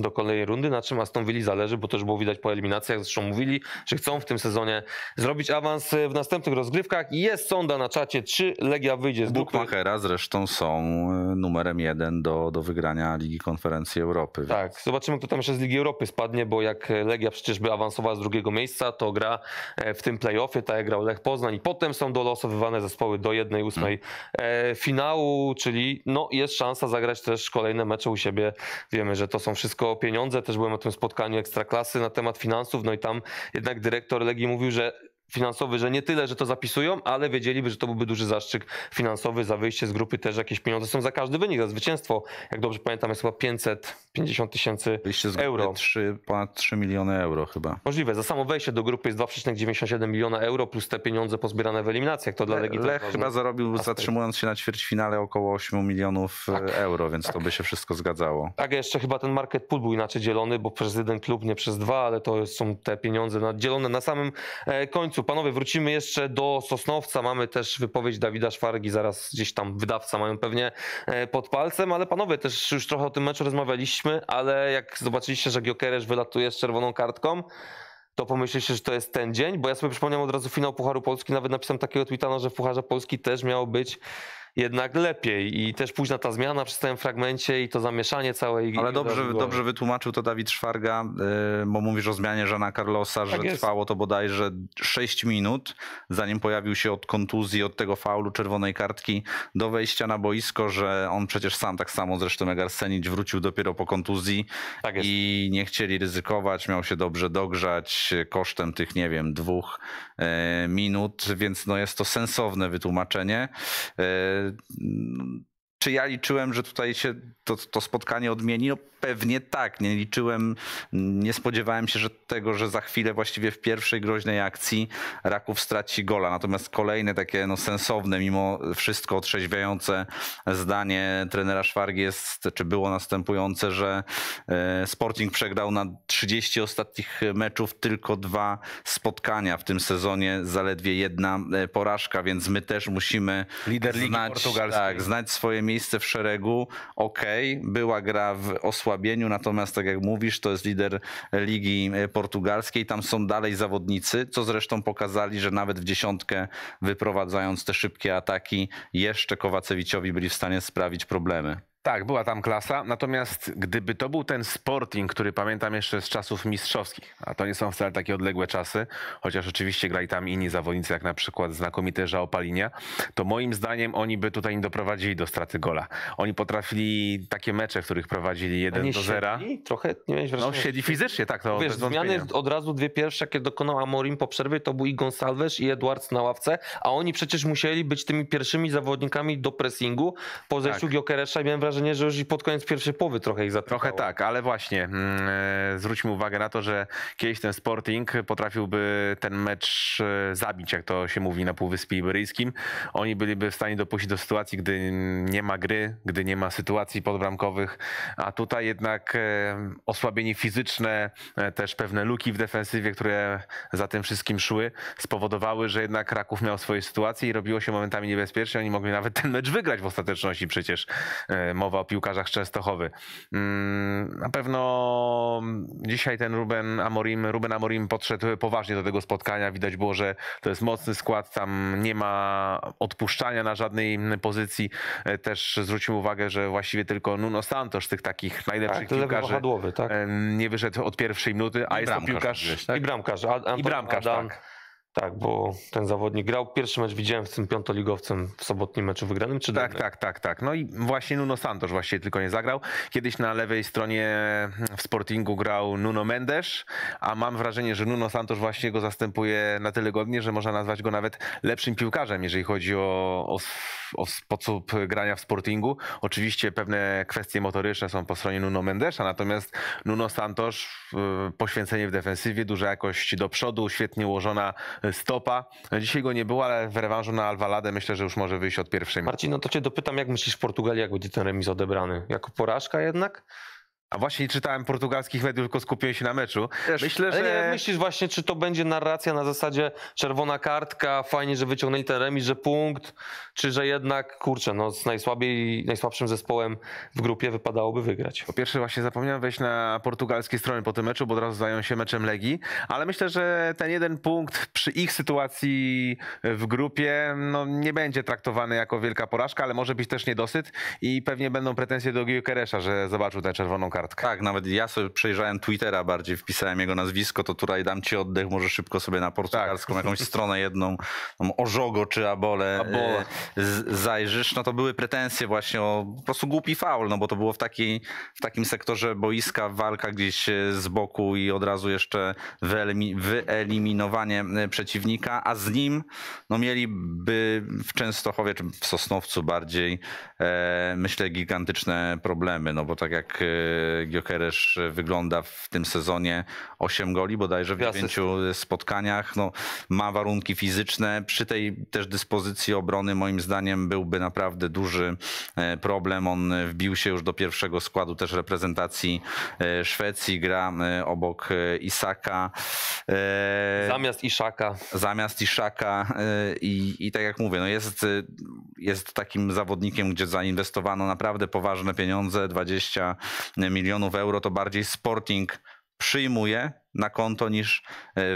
rundy, na czym Aston Villa zależy, bo też było widać po eliminacjach, zresztą mówili, że chcą w tym sezonie zrobić awans w następnych rozgrywkach. Jest sonda na czacie, czy Legia wyjdzie z grupy. Bukmachera zresztą są numerem 1 do wygrania Ligi Konferencji Europy. Więc... Tak, zobaczymy, kto tam jeszcze z Ligi Europy spadnie, bo jak Legia przecież by awansowała z drugiego miejsca, to gra w tym play-offie, tak jak grał Lech Poznań, i potem są dolosowywane zespoły do 1/8 finału, czyli no jest szansa zagrać też kolejne mecze u siebie. Wiemy, że to są wszystko pieniądze. Też byłem na tym spotkaniu Ekstraklasy na temat finansów, no i tam jednak dyrektor Legii mówił, że finansowy, że nie tyle, że to zapisują, ale wiedzieliby, że to byłby duży zastrzyk finansowy za wyjście z grupy, też jakieś pieniądze są za każdy wynik, za zwycięstwo. Jak dobrze pamiętam, jest chyba 550 000 wyjście z grupy euro. Ponad 3 miliony euro chyba. Możliwe. Za samo wejście do grupy jest 2,97 miliona euro plus te pieniądze pozbierane w eliminacjach. To dla Legii Lech chyba zarobił, zatrzymując się na ćwierćfinale, około 8 milionów euro, więc to by się wszystko zgadzało. Tak, jeszcze chyba ten market pool był inaczej dzielony, bo przez jeden klub, nie przez dwa, ale to są te pieniądze dzielone na samym końcu. Panowie, wrócimy jeszcze do Sosnowca. Mamy też wypowiedź Dawida Szwargi, zaraz gdzieś tam wydawca mają pewnie pod palcem, ale panowie, też już trochę o tym meczu rozmawialiśmy, ale jak zobaczyliście, że Gyökeres wylatuje z czerwoną kartką, to pomyśleliście, że to jest ten dzień, bo ja sobie przypomniałem od razu finał Pucharu Polski, nawet napisałem takiego tweeta, że w Pucharze Polski też miało być jednak lepiej i też późna ta zmiana przy tym fragmencie i to zamieszanie całej... Ale dobrze wytłumaczył to Dawid Szwarga, bo mówisz o zmianie Jeana Carlosa, tak że jest. Trwało to bodajże 6 minut, zanim pojawił się od kontuzji, od tego faulu, czerwonej kartki do wejścia na boisko, że on przecież sam tak samo zresztą jak Arsenić wrócił dopiero po kontuzji, tak i nie chcieli ryzykować, miał się dobrze dogrzać kosztem tych, nie wiem, 2 minut, więc no jest to sensowne wytłumaczenie. Czy ja liczyłem, że tutaj się to spotkanie odmieni? No pewnie tak, nie liczyłem, nie spodziewałem się że za chwilę właściwie w pierwszej groźnej akcji Raków straci gola. Natomiast kolejne takie no, sensowne, mimo wszystko otrzeźwiające zdanie trenera Szwargi jest, czy było następujące, że Sporting przegrał na 30 ostatnich meczów tylko 2 spotkania w tym sezonie, zaledwie 1 porażka, więc my też musimy znać swoje miejsce w szeregu. Okej, była gra w osłabieniu, natomiast tak jak mówisz, to jest lider Ligi Portugalskiej, tam są dalej zawodnicy, co zresztą pokazali, że nawet w dziesiątkę wyprowadzając te szybkie ataki, jeszcze Kowacewiczowi byli w stanie sprawić problemy. Tak, była tam klasa, natomiast gdyby to był ten Sporting, który pamiętam jeszcze z czasów mistrzowskich, a to nie są wcale takie odległe czasy, chociaż oczywiście grali tam inni zawodnicy, jak na przykład znakomity João Palhinha, to moim zdaniem oni by tutaj nie doprowadzili do straty gola. Oni potrafili takie mecze, w których prowadzili 1-0. Trochę, nie miałeś wrażenia. No siedli fizycznie, tak. To wiesz, zmiany od razu dwie pierwsze, jakie dokonał Amorim po przerwie, to był i Gonsalves, i Edwards na ławce, a oni przecież musieli być tymi pierwszymi zawodnikami do pressingu. Po zejściu Gyökeresa miałem wrażenie, że już i pod koniec pierwszej połowy trochę ich zatykało. Trochę tak, ale właśnie zwróćmy uwagę na to, że kiedyś ten Sporting potrafiłby ten mecz zabić, jak to się mówi na Półwyspie Iberyjskim. Oni byliby w stanie dopuścić do sytuacji, gdy nie ma gry, gdy nie ma sytuacji podbramkowych, a tutaj jednak osłabienie fizyczne, też pewne luki w defensywie, które za tym wszystkim szły, spowodowały, że jednak Raków miał swoje sytuacje i robiło się momentami niebezpiecznie. Oni mogli nawet ten mecz wygrać w ostateczności przecież. Mowa o piłkarzach Częstochowy. Na pewno dzisiaj ten Ruben Amorim podszedł poważnie do tego spotkania. Widać było, że to jest mocny skład, tam nie ma odpuszczania na żadnej pozycji. Też zwróćmy uwagę, że właściwie tylko Nuno Santos, tych takich najlepszych piłkarzy, tak? Nie wyszedł od pierwszej minuty, a jest to piłkarz. Tak? I bramkarz, tak. Tak, bo ten zawodnik grał. Pierwszy mecz widziałem z tym piątoligowcem w sobotnim meczu wygranym, czy tak. No i właśnie Nuno Santos właściwie tylko nie zagrał. Kiedyś na lewej stronie w Sportingu grał Nuno Mendes, a mam wrażenie, że Nuno Santos właśnie go zastępuje na tyle godnie, że można nazwać go nawet lepszym piłkarzem, jeżeli chodzi o sposób grania w Sportingu. Oczywiście pewne kwestie motoryczne są po stronie Nuno Mendesa, natomiast Nuno Santos, poświęcenie w defensywie, duża jakość do przodu, świetnie ułożona stopa. Dzisiaj go nie było, ale w rewanżu na Alvaladę myślę, że już może wyjść od pierwszej. Marcin, no to cię dopytam, jak myślisz w Portugalii, jak będzie ten remis odebrany? Jako porażka jednak? A właśnie czytałem portugalskich mediów, tylko skupiłem się na meczu. Myślę, że... Jak myślisz właśnie, czy to będzie narracja na zasadzie czerwona kartka, fajnie, że wyciągnęli ten remis, że punkt, czy że jednak, kurczę, no z najsłabszym zespołem w grupie wypadałoby wygrać? Po pierwsze właśnie zapomniałem wejść na portugalskie strony po tym meczu, bo od razu zająłem się meczem Legii, ale myślę, że ten jeden punkt przy ich sytuacji w grupie no, nie będzie traktowany jako wielka porażka, ale może być też niedosyt i pewnie będą pretensje do Gyökeresa, że zobaczył tę czerwoną kartkę. Tak, nawet ja sobie przejrzałem Twittera bardziej, wpisałem jego nazwisko, to tutaj dam ci oddech, może szybko sobie na portugalską jakąś stronę jedną, Ożogo czy Abole. Zajrzysz, no to były pretensje właśnie o po prostu głupi faul, no bo to było w takim sektorze boiska, walka gdzieś z boku i od razu jeszcze wyeliminowanie przeciwnika, a z nim no mieliby w Częstochowie, czy w Sosnowcu bardziej, myślę, gigantyczne problemy, no bo tak jak Gyökeres wygląda w tym sezonie 8 goli bodajże w 9 spotkaniach. No, ma warunki fizyczne. Przy tej też dyspozycji obrony moim zdaniem byłby naprawdę duży problem. On wbił się już do pierwszego składu też reprezentacji Szwecji. Gra obok Isaka. Zamiast Isaka. I tak jak mówię, no jest takim zawodnikiem, gdzie zainwestowano naprawdę poważne pieniądze, 20 milionów euro, to bardziej Sporting przyjmuje na konto niż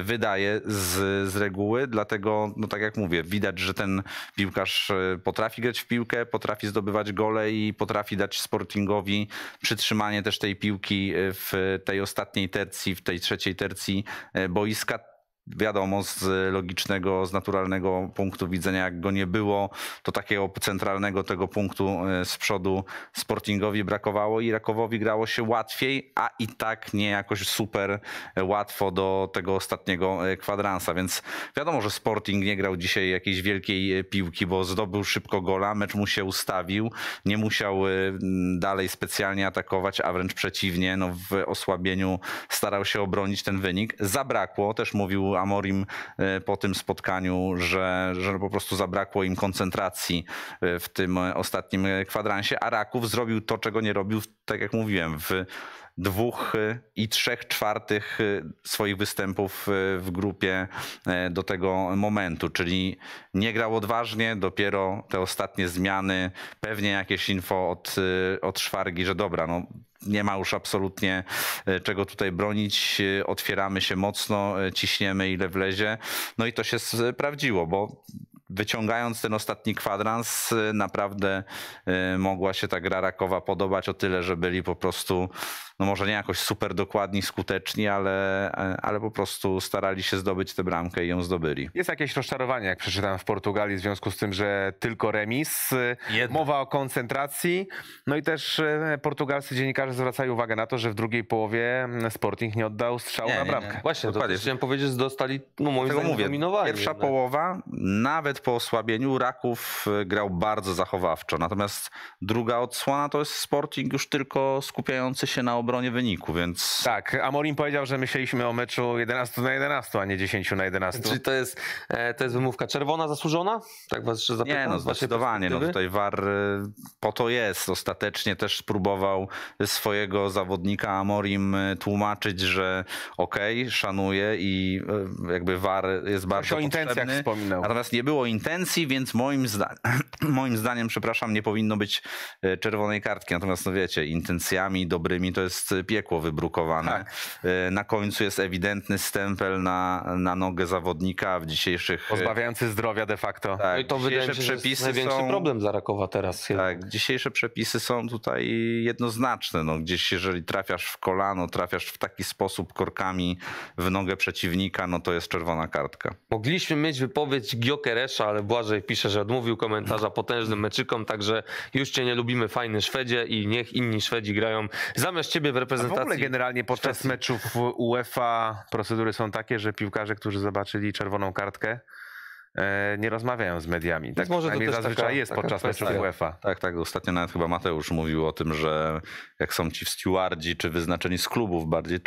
wydaje z reguły, dlatego no tak jak mówię, widać, że ten piłkarz potrafi grać w piłkę, potrafi zdobywać gole i potrafi dać Sportingowi przytrzymanie też tej piłki w tej ostatniej tercji, w tej trzeciej tercji boiska. Wiadomo, z logicznego, z naturalnego punktu widzenia, jak go nie było, to takiego centralnego tego punktu z przodu Sportingowi brakowało i Rakowowi grało się łatwiej, a i tak nie jakoś super łatwo do tego ostatniego kwadransa, więc wiadomo, że Sporting nie grał dzisiaj jakiejś wielkiej piłki, bo zdobył szybko gola, mecz mu się ustawił, nie musiał dalej specjalnie atakować, a wręcz przeciwnie, no w osłabieniu starał się obronić ten wynik. Zabrakło, też mówił Amorim po tym spotkaniu, że po prostu zabrakło im koncentracji w tym ostatnim kwadransie, a Raków zrobił to, czego nie robił, tak jak mówiłem, w 2 3/4 swoich występów w grupie do tego momentu, czyli nie grał odważnie, dopiero te ostatnie zmiany, pewnie jakieś info od Szwargi, że dobra, no nie ma już absolutnie czego tutaj bronić, otwieramy się mocno, ciśniemy ile wlezie, no i to się sprawdziło, bo wyciągając ten ostatni kwadrans, naprawdę mogła się ta gra Rakowa podobać o tyle, że byli po prostu, no może nie jakoś super dokładni, skuteczni, ale po prostu starali się zdobyć tę bramkę i ją zdobyli. Jest jakieś rozczarowanie, jak przeczytałem, w Portugalii w związku z tym, że tylko remis. Mowa o koncentracji. No i też portugalscy dziennikarze zwracają uwagę na to, że w drugiej połowie Sporting nie oddał strzału na bramkę. Właśnie, dokładnie. Chciałem powiedzieć, że dostali, no moim zdaniem, dominowali. Pierwsza połowa, nawet po osłabieniu, Raków grał bardzo zachowawczo. Natomiast druga odsłona to jest Sporting już tylko skupiający się na obronie wyniku, więc... Tak, Amorim powiedział, że myśleliśmy o meczu 11 na 11, a nie 10 na 11. Czyli to jest wymówka czerwona, zasłużona? Tak was jeszcze zapytam? Nie, no zdecydowanie. No tutaj VAR po to jest. Ostatecznie też próbował swojego zawodnika Amorim tłumaczyć, że okej, szanuje i jakby VAR jest bardzo potrzebny. Wspominał. Natomiast nie było intencji, więc moim zdaniem, przepraszam, nie powinno być czerwonej kartki. Natomiast no wiecie, intencjami dobrymi to jest piekło wybrukowane. Tak. Na końcu jest ewidentny stempel na nogę zawodnika w dzisiejszych... Pozbawiający zdrowia de facto. Tak, no i to wydaje mi się, że jest największy problem dla Rakowa teraz. Tak, dzisiejsze przepisy są tutaj jednoznaczne. No, gdzieś jeżeli trafiasz w kolano, trafiasz w taki sposób korkami w nogę przeciwnika, no to jest czerwona kartka. Mogliśmy mieć wypowiedź Gyökeresa, ale Błażej pisze, że odmówił komentarza potężnym meczykom, także już cię nie lubimy, fajny Szwedzie, i niech inni Szwedzi grają zamiast ciebie w reprezentacji. A w ogóle generalnie podczas meczów UEFA procedury są takie, że piłkarze, którzy zobaczyli czerwoną kartkę, nie rozmawiają z mediami. Tak może to też zazwyczaj jest podczas meczów UEFA. Tak, tak. Ostatnio nawet chyba Mateusz mówił o tym, że jak są ci stewardzi, czy wyznaczeni z klubów bardziej,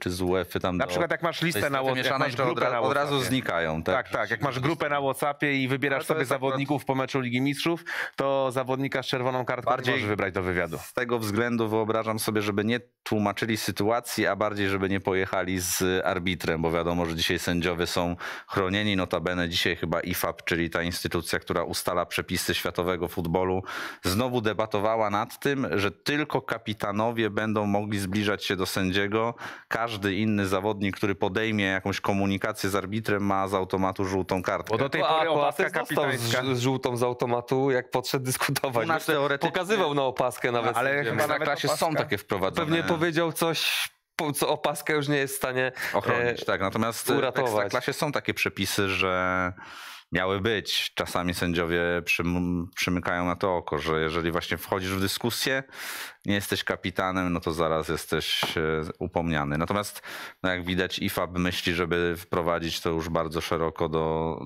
czy z UEFA tam... Na przykład jak masz listę na WhatsAppie, to od razu znikają. Tak, tak. Jak masz grupę na WhatsAppie i wybierasz sobie zawodników po meczu Ligi Mistrzów, to zawodnika z czerwoną kartką nie możesz wybrać do wywiadu. Z tego względu wyobrażam sobie, żeby nie tłumaczyli sytuacji, a bardziej żeby nie pojechali z arbitrem, bo wiadomo, że dzisiaj sędziowie są chronieni, notabene dzisiaj chyba IFAB, czyli ta instytucja, która ustala przepisy światowego futbolu, znowu debatowała nad tym, że tylko kapitanowie będą mogli zbliżać się do sędziego. Każdy inny zawodnik, który podejmie jakąś komunikację z arbitrem, ma z automatu żółtą kartkę. Bo do tej pory opaska kapitańska z żółtą z automatu, jak podszedł dyskutować. Pokazywał na opaskę nawet. Ale chyba na klasie są takie wprowadzone. Pewnie powiedział coś... co opaskę już nie jest w stanie ochronić. Tak. Natomiast uratować. W Ekstraklasie są takie przepisy, że miały być. Czasami sędziowie przymykają na to oko, że jeżeli właśnie wchodzisz w dyskusję, nie jesteś kapitanem, no to zaraz jesteś upomniany. Natomiast no jak widać, IFAB myśli, żeby wprowadzić to już bardzo szeroko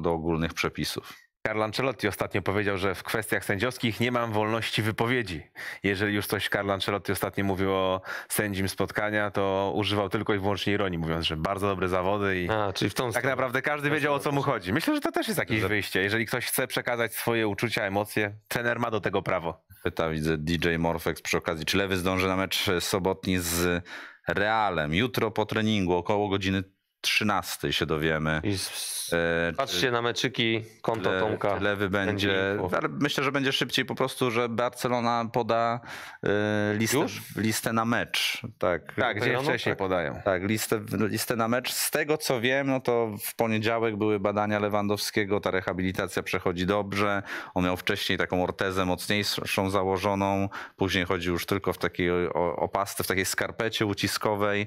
do ogólnych przepisów. Carlo Ancelotti ostatnio powiedział, że w kwestiach sędziowskich nie mam wolności wypowiedzi. Jeżeli już coś Carlo Ancelotti ostatnio mówił o sędzim spotkania, to używał tylko i wyłącznie ironii, mówiąc, że bardzo dobre zawody i czyli w tą tak naprawdę każdy wiedział, o co mu chodzi. Myślę, że to też jest jakieś wyjście. Jeżeli ktoś chce przekazać swoje uczucia, emocje, trener ma do tego prawo. Pyta, widzę, DJ Morfex przy okazji, czy Lewy zdąży na mecz sobotni z Realem. Jutro po treningu około godziny 13 się dowiemy. Patrzcie na meczyki, konto Tomka. Lewy będzie. Myślę, że będzie szybciej po prostu, że Barcelona poda listę na mecz. Tak, tak gdzie wcześniej podają. Tak, listę na mecz. Z tego co wiem, no to w poniedziałek były badania Lewandowskiego, ta rehabilitacja przechodzi dobrze. On miał wcześniej taką ortezę mocniejszą założoną, później chodził już tylko w takiej opasce, w takiej skarpecie uciskowej.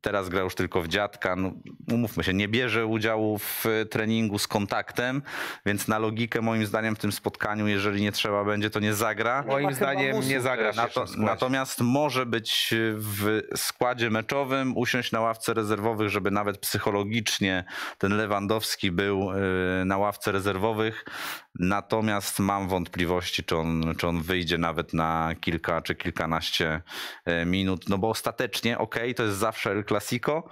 Teraz gra już tylko w dziadka. No, umówmy się, nie bierze udziału w treningu z kontaktem, więc na logikę moim zdaniem w tym spotkaniu, jeżeli nie trzeba będzie, to nie zagra. Moim zdaniem nie zagra. Natomiast może być w składzie meczowym, usiąść na ławce rezerwowych, żeby nawet psychologicznie ten Lewandowski był na ławce rezerwowych. Natomiast mam wątpliwości, czy on wyjdzie nawet na kilka czy kilkanaście minut, no bo ostatecznie, okej, to jest zawsze El Clasico,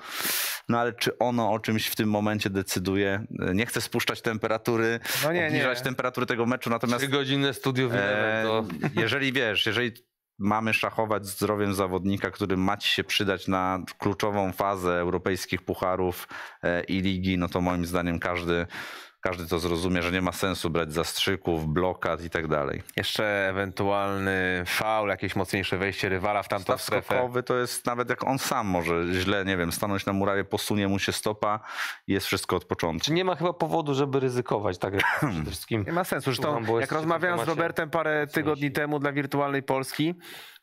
no ale czy ono o czymś w tym momencie decyduje? Nie chcę spuszczać temperatury, obniżać temperatury tego meczu, natomiast... 3 godziny studiów. Jeżeli mamy szachować zdrowiem zawodnika, który ma ci się przydać na kluczową fazę europejskich pucharów i ligi, no to moim zdaniem każdy każdy to zrozumie, że nie ma sensu brać zastrzyków, blokad i tak dalej. Jeszcze ewentualny faul, jakieś mocniejsze wejście rywala w tamtą strefę. Staw skokowy to jest nawet jak on sam może źle, nie wiem, stanąć na murawie, posunie mu się stopa i jest wszystko od początku. Czy nie ma chyba powodu, żeby ryzykować tak jak przede wszystkim. Nie ma sensu. Zresztą jak rozmawiałem z Robertem parę tygodni temu dla Wirtualnej Polski,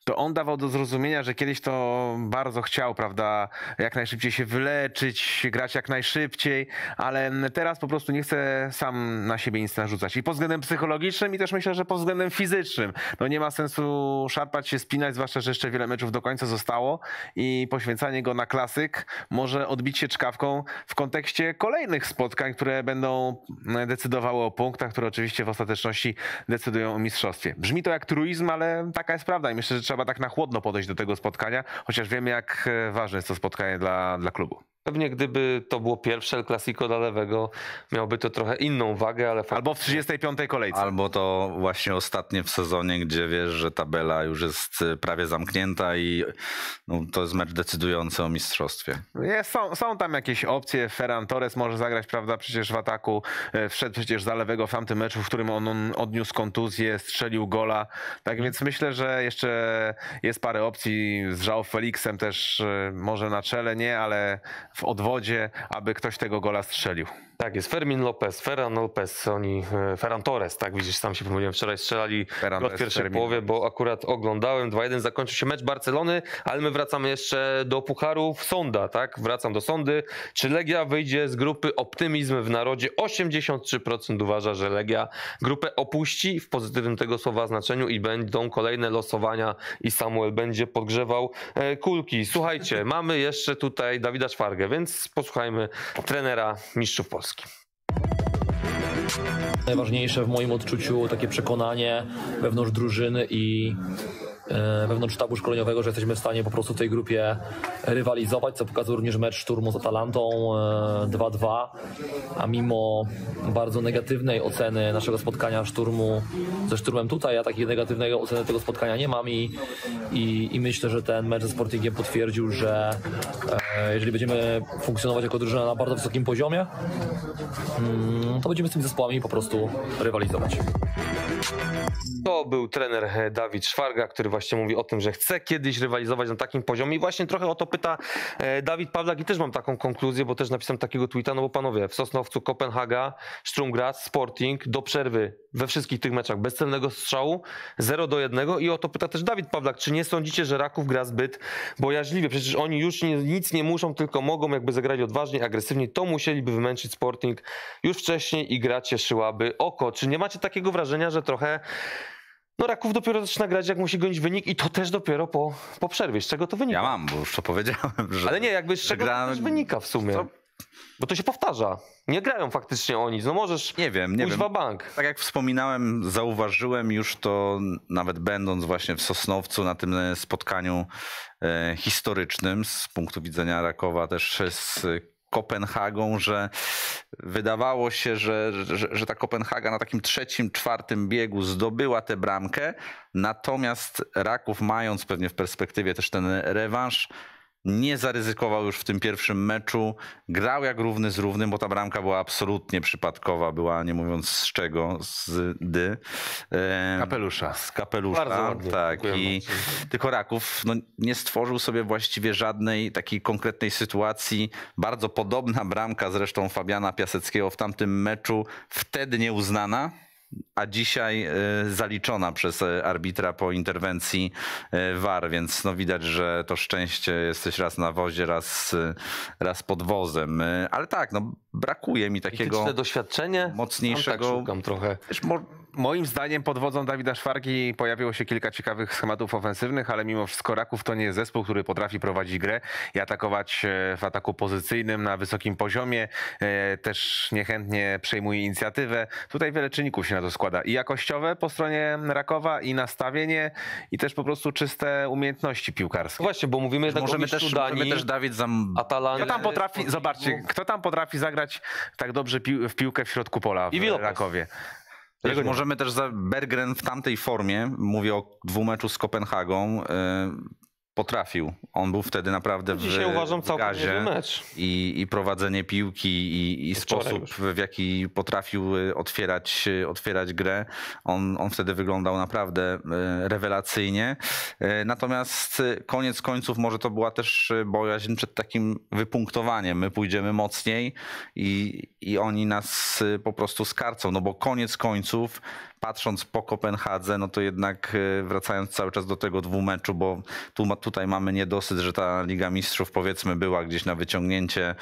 to on dawał do zrozumienia, że kiedyś to bardzo chciał, prawda, jak najszybciej się wyleczyć, grać jak najszybciej, ale teraz po prostu nie chce sam na siebie nic narzucać. I pod względem psychologicznym i też myślę, że pod względem fizycznym. No nie ma sensu szarpać się, spinać, zwłaszcza że jeszcze wiele meczów do końca zostało i poświęcanie go na klasyk może odbić się czkawką w kontekście kolejnych spotkań, które będą decydowały o punktach, które oczywiście w ostateczności decydują o mistrzostwie. Brzmi to jak truizm, ale taka jest prawda i myślę, że trzeba tak na chłodno podejść do tego spotkania, chociaż wiemy, jak ważne jest to spotkanie dla klubu. Pewnie gdyby to było pierwsze El Clasico dla Lewego, miałby to trochę inną wagę, ale... Albo w 35. kolejce. Albo to właśnie ostatnie w sezonie, gdzie wiesz, że tabela już jest prawie zamknięta i no, to jest mecz decydujący o mistrzostwie. Są tam jakieś opcje, Ferran Torres może zagrać, prawda, przecież w ataku, wszedł przecież za Lewego w tamtym meczu, w którym on odniósł kontuzję, strzelił gola, tak więc myślę, że jeszcze jest parę opcji, z João Felixem też może na czele, nie, ale... w odwodzie, aby ktoś tego gola strzelił. Tak jest, Fermin Lopez, Ferran Lopez, Ferran Torres, tak widzisz, sam się pomyliłem, wczoraj strzelali gol w pierwszej połowie, bo akurat oglądałem, 2-1 zakończył się mecz Barcelony, ale my wracamy jeszcze do pucharów Sąda, tak? Wracam do Sądy. Czy Legia wyjdzie z grupy? Optymizm w narodzie, 83% uważa, że Legia grupę opuści w pozytywnym tego słowa znaczeniu i będą kolejne losowania i Samuel będzie podgrzewał kulki. Słuchajcie, mamy jeszcze tutaj Dawida Szwargę, więc posłuchajmy trenera mistrzów Polski. Najważniejsze w moim odczuciu takie przekonanie wewnątrz drużyny i wewnątrz sztabu szkoleniowego, że jesteśmy w stanie po prostu w tej grupie rywalizować, co pokazał również mecz Szturmu z Atalantą 2-2, a mimo bardzo negatywnej oceny naszego spotkania Szturmu ze Szturmem tutaj, ja takiej negatywnej oceny tego spotkania nie mam i myślę, że ten mecz ze Sportingiem potwierdził, że jeżeli będziemy funkcjonować jako drużyna na bardzo wysokim poziomie, to będziemy z tymi zespołami po prostu rywalizować. To był trener Dawid Szwarga, który właśnie mówi o tym, że chce kiedyś rywalizować na takim poziomie i właśnie trochę o to pyta Dawid Pawlak i też mam taką konkluzję, bo też napisałem takiego tweeta, no bo panowie, w Sosnowcu Kopenhaga, Sturm Graz, Sporting do przerwy we wszystkich tych meczach bez celnego strzału, 0-1 i o to pyta też Dawid Pawlak, czy nie sądzicie, że Raków gra zbyt bojaźliwie? Przecież oni już nic nie muszą, tylko mogą jakby zagrać odważniej, agresywniej, to musieliby wymęczyć Sporting już wcześniej i gra cieszyłaby oko. Czy nie macie takiego wrażenia, że trochę no Raków dopiero zaczyna grać, jak musi gonić wynik i to też dopiero po przerwie. Z czego to wynika? Ja mam, bo już to powiedziałem. Że, ale nie, jakby z czego to też wynika w sumie. Co? Bo to się powtarza. Nie grają faktycznie oni. No możesz pójść w bank. Tak jak wspominałem, zauważyłem już to, nawet będąc właśnie w Sosnowcu na tym spotkaniu historycznym z punktu widzenia Rakowa też z Kopenhagą, że wydawało się, że ta Kopenhaga na takim trzecim, czwartym biegu zdobyła tę bramkę, natomiast Raków, mając pewnie w perspektywie też ten rewanż, nie zaryzykował już w tym pierwszym meczu, grał jak równy z równym, bo ta bramka była absolutnie przypadkowa, była nie mówiąc z czego, z kapelusza. Z kapelusza, bardzo ładnie, tak. I tylko Raków no, nie stworzył sobie właściwie żadnej takiej konkretnej sytuacji. Bardzo podobna bramka zresztą Fabiana Piaseckiego w tamtym meczu, wtedy nieuznana, a dzisiaj zaliczona przez arbitra po interwencji VAR, więc no widać, że to szczęście jesteś raz na wozie, raz pod wozem. Ale tak, no brakuje mi takiego doświadczenia mocniejszego. Tak szukam trochę. Wiesz, moim zdaniem pod wodzą Dawida Szwargi pojawiło się kilka ciekawych schematów ofensywnych, ale mimo wszystko Raków to nie jest zespół, który potrafi prowadzić grę i atakować w ataku pozycyjnym na wysokim poziomie. Też niechętnie przejmuje inicjatywę. Tutaj wiele czynników się na to składa. I jakościowe po stronie Rakowa, i nastawienie, i też po prostu czyste umiejętności piłkarskie. Właśnie, bo mówimy tak o mistrzu Danii. Możemy też Dawid Atalanty. Zobaczcie, kto tam potrafi zagrać tak dobrze w piłkę w środku pola w Rakowie. Możemy też za Berggren w tamtej formie, mówię o dwumeczu z Kopenhagą, potrafił. On był wtedy naprawdę dzisiaj uważam w gazie mecz. I prowadzenie piłki i sposób, w jaki potrafił otwierać grę. On wtedy wyglądał naprawdę rewelacyjnie. Natomiast koniec końców może to była też bojaźń przed takim wypunktowaniem. My pójdziemy mocniej i oni nas po prostu skarcą. No bo koniec końców, patrząc po Kopenhadze, no to jednak wracając cały czas do tego dwumeczu, bo tutaj mamy niedosyt, że ta Liga Mistrzów powiedzmy była gdzieś na wyciągnięcie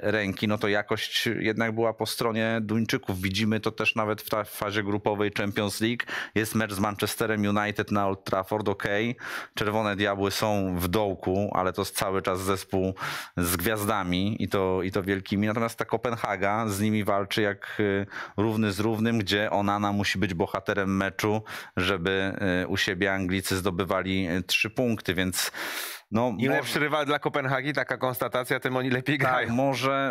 ręki, no to jakość jednak była po stronie Duńczyków. Widzimy to też nawet w fazie grupowej Champions League. Jest mecz z Manchesterem United na Old Trafford, okej. Czerwone Diabły są w dołku, ale to jest cały czas zespół z gwiazdami i to wielkimi. Natomiast ta Kopenhaga z nimi walczy jak równy z równym, gdzie Onana musi być bohaterem meczu, żeby u siebie Anglicy zdobywali 3 punkty, więc no, im lepszy rywal dla Kopenhagi, taka konstatacja, tym oni lepiej grają. Tak,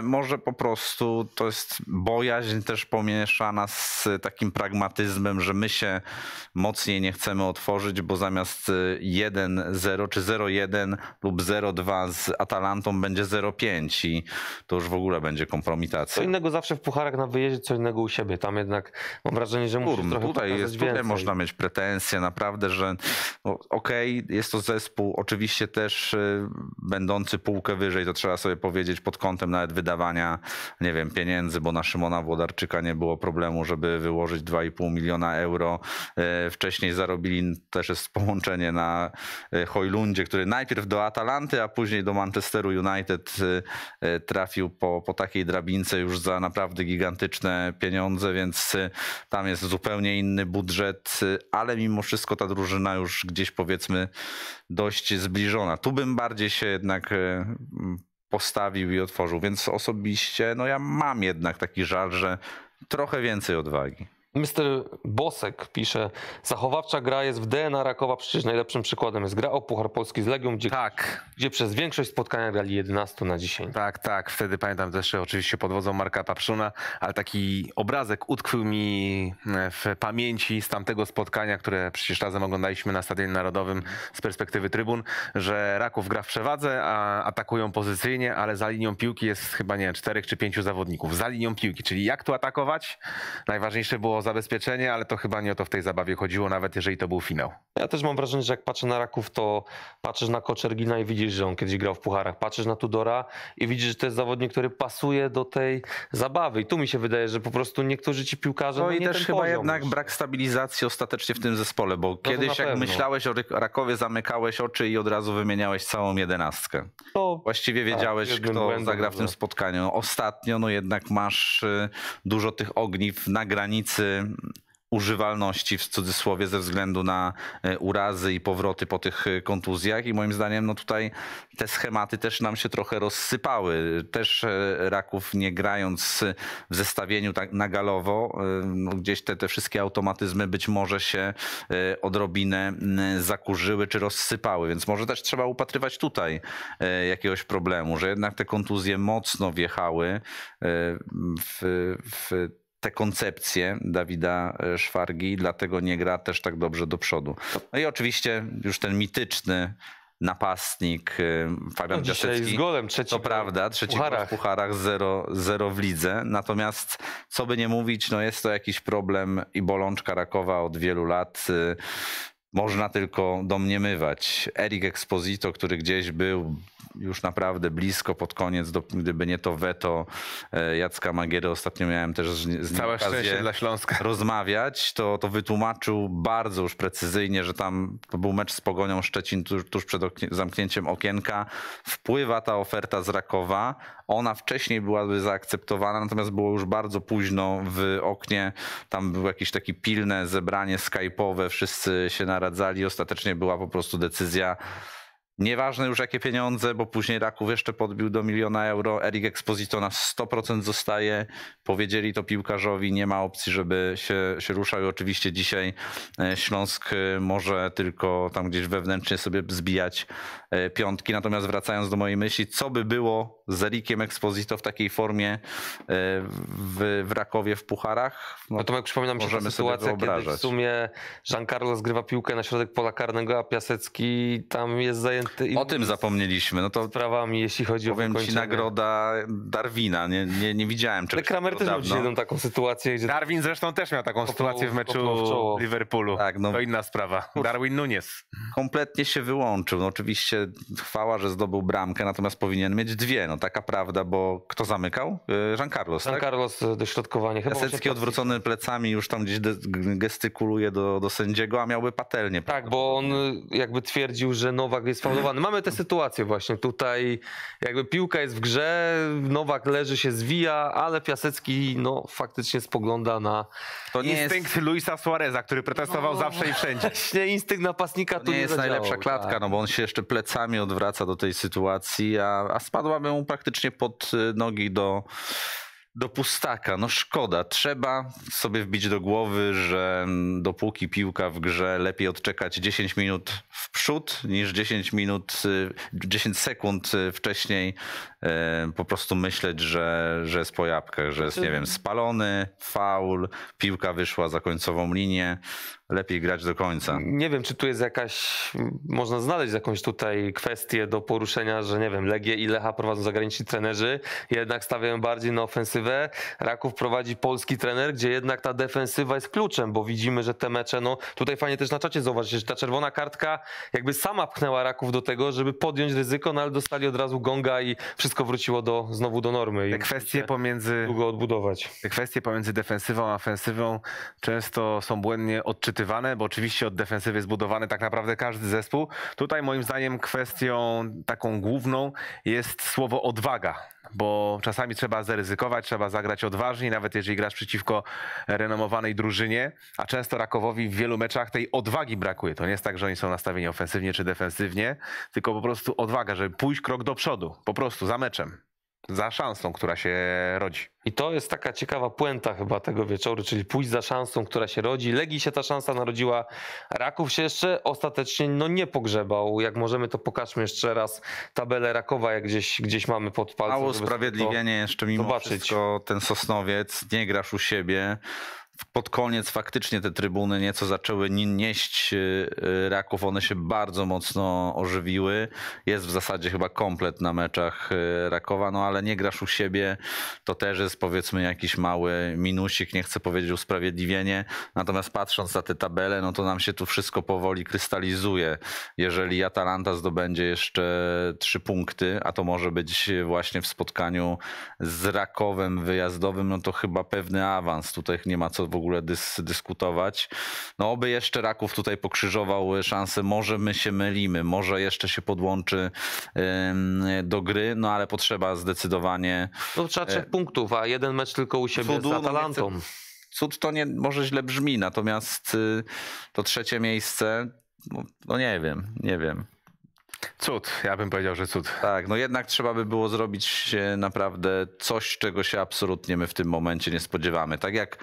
może po prostu to jest bojaźń też pomieszana z takim pragmatyzmem, że my się mocniej nie chcemy otworzyć, bo zamiast 1-0 czy 0-1 lub 0-2 z Atalantą będzie 0-5 i to już w ogóle będzie kompromitacja. Co innego zawsze w pucharach na wyjeździe, co innego u siebie. Tam jednak mam wrażenie, że musisz trochę tutaj można mieć pretensje naprawdę, że no, okej, jest to zespół, oczywiście też będący półkę wyżej, to trzeba sobie powiedzieć, pod kątem nawet wydawania, nie wiem, pieniędzy, bo na Szymona Włodarczyka nie było problemu, żeby wyłożyć 2,5 miliona euro. Wcześniej zarobili, też jest połączenie na Hojlundzie, który najpierw do Atalanty, a później do Manchesteru United trafił po takiej drabince już za naprawdę gigantyczne pieniądze, więc tam jest zupełnie inny budżet, ale mimo wszystko ta drużyna już gdzieś powiedzmy dość zbliżona. Tu bym bardziej się jednak postawił i otworzył, więc osobiście no ja mam jednak taki żal, że trochę więcej odwagi. Mr. Bosek pisze, zachowawcza gra jest w DNA Rakowa, przecież najlepszym przykładem jest gra o Puchar Polski z Legią, gdzie przez większość spotkania grali 11-10. Tak, wtedy pamiętam też oczywiście pod wodzą Marka Papszuna, ale taki obrazek utkwił mi w pamięci z tamtego spotkania, które przecież razem oglądaliśmy na Stadionie Narodowym z perspektywy trybun, że Raków gra w przewadze, a atakują pozycyjnie, ale za linią piłki jest chyba, nie wiem, 4 czy 5 zawodników, za linią piłki, czyli jak tu atakować? Najważniejsze było zabezpieczenie, ale to chyba nie o to w tej zabawie chodziło, nawet jeżeli to był finał. Ja też mam wrażenie, że jak patrzę na Raków, to patrzysz na Koczergina i widzisz, że on kiedyś grał w pucharach. Patrzysz na Tudora i widzisz, że to jest zawodnik, który pasuje do tej zabawy. I tu mi się wydaje, że po prostu niektórzy ci piłkarze... No i nie też ten chyba poziom jednak już. Brak stabilizacji ostatecznie w tym zespole, bo kiedyś jak myślałeś o Rakowie, zamykałeś oczy i od razu wymieniałeś całą 11. To właściwie wiedziałeś, kto zagra w tym spotkaniu. Ostatnio no jednak masz dużo tych ogniw na granicy używalności w cudzysłowie ze względu na urazy i powroty po tych kontuzjach i moim zdaniem no tutaj te schematy też nam się trochę rozsypały. Też Raków nie grając w zestawieniu tak na galowo, no gdzieś te wszystkie automatyzmy być może się odrobinę zakurzyły czy rozsypały, więc może też trzeba upatrywać tutaj jakiegoś problemu, że jednak te kontuzje mocno wjechały w te koncepcje Dawida Szwargi, dlatego nie gra też tak dobrze do przodu. No i oczywiście już ten mityczny napastnik Fabian Piasecki, to prawda, trzeci w pucharach, 0-0 w lidze. Natomiast co by nie mówić, no jest to jakiś problem i bolączka Rakowa od wielu lat. Można tylko domniemywać. Eric Exposito, który gdzieś był już naprawdę blisko pod koniec, gdyby nie to weto Jacka Magiery, ostatnio miałem też z nim okazję dla Śląska rozmawiać, to wytłumaczył bardzo już precyzyjnie, że tam to był mecz z Pogonią Szczecin tuż przed zamknięciem okienka. Wpływa ta oferta z Rakowa, ona wcześniej byłaby zaakceptowana, natomiast było już bardzo późno w oknie, tam było jakieś takie pilne zebranie Skype'owe, wszyscy się naradzali, ostatecznie była po prostu decyzja, nieważne już jakie pieniądze, bo później Raków jeszcze podbił do 1 miliona euro. Eric Exposito na 100% zostaje. Powiedzieli to piłkarzowi, nie ma opcji, żeby się ruszał. I oczywiście dzisiaj Śląsk może tylko tam gdzieś wewnętrznie sobie zbijać piątki. Natomiast wracając do mojej myśli, co by było, z Erikiem Exposito w takiej formie w Rakowie w pucharach. No to jak przypominam się ta sytuacja, kiedy w sumie Jean Carlo zgrywa piłkę na środek pola karnego, a Piasecki tam jest zajęty innymi zapomnieliśmy. No to sprawami, jeśli chodzi o wykończenie. Powiem ci, nagroda Darwina. Nie widziałem czegoś. Ale Kramer też miał dzisiaj jedną taką sytuację. Gdzie Darwin zresztą też miał taką sytuację w meczu w Liverpoolu. Tak, no, to inna sprawa. Darwin Núñez. Kompletnie się wyłączył. No, oczywiście chwała, że zdobył bramkę, natomiast powinien mieć dwie. No, taka prawda, bo kto zamykał? Jean Carlos. Jean Carlos, tak? Dośrodkowanie. Piasecki odwrócony plecami już tam gdzieś gestykuluje do sędziego, a miałby patelnię. Tak, bo on jakby twierdził, że Nowak jest faulowany. Mamy tę sytuację właśnie tutaj. Jakby piłka jest w grze, Nowak leży, się zwija, ale Piasecki no, faktycznie spogląda na... To nie instynkt jest... Luisa Suareza, który protestował zawsze i wszędzie. Właśnie instynkt napastnika to tu nie jest najlepsza klatka, tak. No bo on się jeszcze plecami odwraca do tej sytuacji, a spadłaby mu praktycznie pod nogi do pustaka. No szkoda. Trzeba sobie wbić do głowy, że dopóki piłka w grze, lepiej odczekać 10 minut w przód niż 10 sekund wcześniej po prostu myśleć, że jest po jabłkach, że jest, nie wiem, spalony, faul, piłka wyszła za końcową linię. Lepiej grać do końca. Nie wiem, czy tu jest jakaś, można znaleźć jakąś tutaj kwestię do poruszenia, że nie wiem, Legię i Lecha prowadzą zagraniczni trenerzy, jednak stawiają bardziej na ofensywę. Raków prowadzi polski trener, gdzie jednak ta defensywa jest kluczem, bo widzimy, że te mecze, no tutaj fajnie też na czacie zobaczycie, że ta czerwona kartka jakby sama pchnęła Raków do tego, żeby podjąć ryzyko, no ale dostali od razu gonga i wszystko wróciło znowu do normy. Te kwestie pomiędzy... Długo odbudować. Te kwestie pomiędzy defensywą a ofensywą często są błędnie odczytywane, bo oczywiście od defensywy jest budowany tak naprawdę każdy zespół. Tutaj moim zdaniem kwestią taką główną jest słowo odwaga, bo czasami trzeba zaryzykować, trzeba zagrać odważniej, nawet jeżeli grasz przeciwko renomowanej drużynie, a często Rakowowi w wielu meczach tej odwagi brakuje. To nie jest tak, że oni są nastawieni ofensywnie czy defensywnie, tylko po prostu odwaga, żeby pójść krok do przodu, po prostu za meczem, za szansą, która się rodzi. I to jest taka ciekawa puenta chyba tego wieczoru, czyli pójść za szansą, która się rodzi. Legii się ta szansa narodziła, Raków się jeszcze ostatecznie nie pogrzebał. Jak możemy, to pokażmy jeszcze raz tabelę Rakowa, jak gdzieś mamy pod palcem. Mało usprawiedliwienie jeszcze mimo wszystko ten Sosnowiec, nie grasz u siebie. Pod koniec faktycznie te trybuny nieco zaczęły nieść Raków, one się bardzo mocno ożywiły. Jest w zasadzie chyba komplet na meczach Rakowa, no ale nie grasz u siebie, to też jest powiedzmy jakiś mały minusik, nie chcę powiedzieć usprawiedliwienie. Natomiast patrząc na tę tabelę, no to nam się tu wszystko powoli krystalizuje. Jeżeli Atalanta zdobędzie jeszcze 3 punkty, a to może być właśnie w spotkaniu z Rakowem wyjazdowym, no to chyba pewny awans, tutaj nie ma co w ogóle dyskutować. No oby jeszcze Raków tutaj pokrzyżował szansę. Może my się mylimy, może jeszcze się podłączy do gry, no ale potrzeba zdecydowanie... No trzeba 3 punktów, a 1 mecz tylko u siebie z Atalantą. No cud to nie, może źle brzmi, natomiast to 3. miejsce, no nie wiem. Cud, ja bym powiedział, że cud. Tak, no jednak trzeba by było zrobić naprawdę coś, czego się absolutnie my w tym momencie nie spodziewamy. Tak jak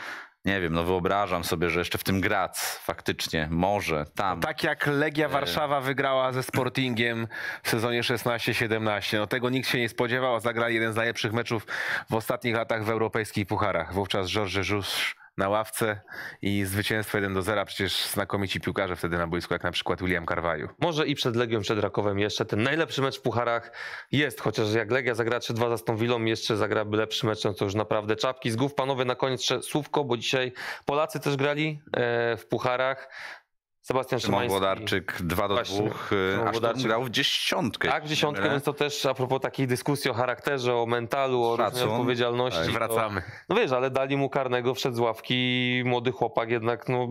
wyobrażam sobie, że jeszcze w tym Graz faktycznie może tam. Tak jak Legia Warszawa wygrała ze Sportingiem w sezonie 16-17. No tego nikt się nie spodziewał, a zagrali jeden z najlepszych meczów w ostatnich latach w europejskich pucharach. Wówczas Georges Jusz na ławce i zwycięstwo 1-0. Przecież znakomici piłkarze wtedy na boisku, jak na przykład William Carvalho. Może i przed Legią, przed Rakowem jeszcze ten najlepszy mecz w pucharach jest, chociaż jak Legia zagra 3-2 za Aston Villą, jeszcze zagra lepszy mecz, no to już naprawdę czapki z głów. Panowie, na koniec słówko, bo dzisiaj Polacy też grali w pucharach. Sebastian Szymański. Włodarczyk 2-2, Włodarczyk grał w 10. Tak, w 10, więc to też a propos takiej dyskusji o charakterze, o mentalu, o różnej odpowiedzialności. Tak, wracamy. No wiesz, ale dali mu karnego, wszedł z ławki, młody chłopak jednak, no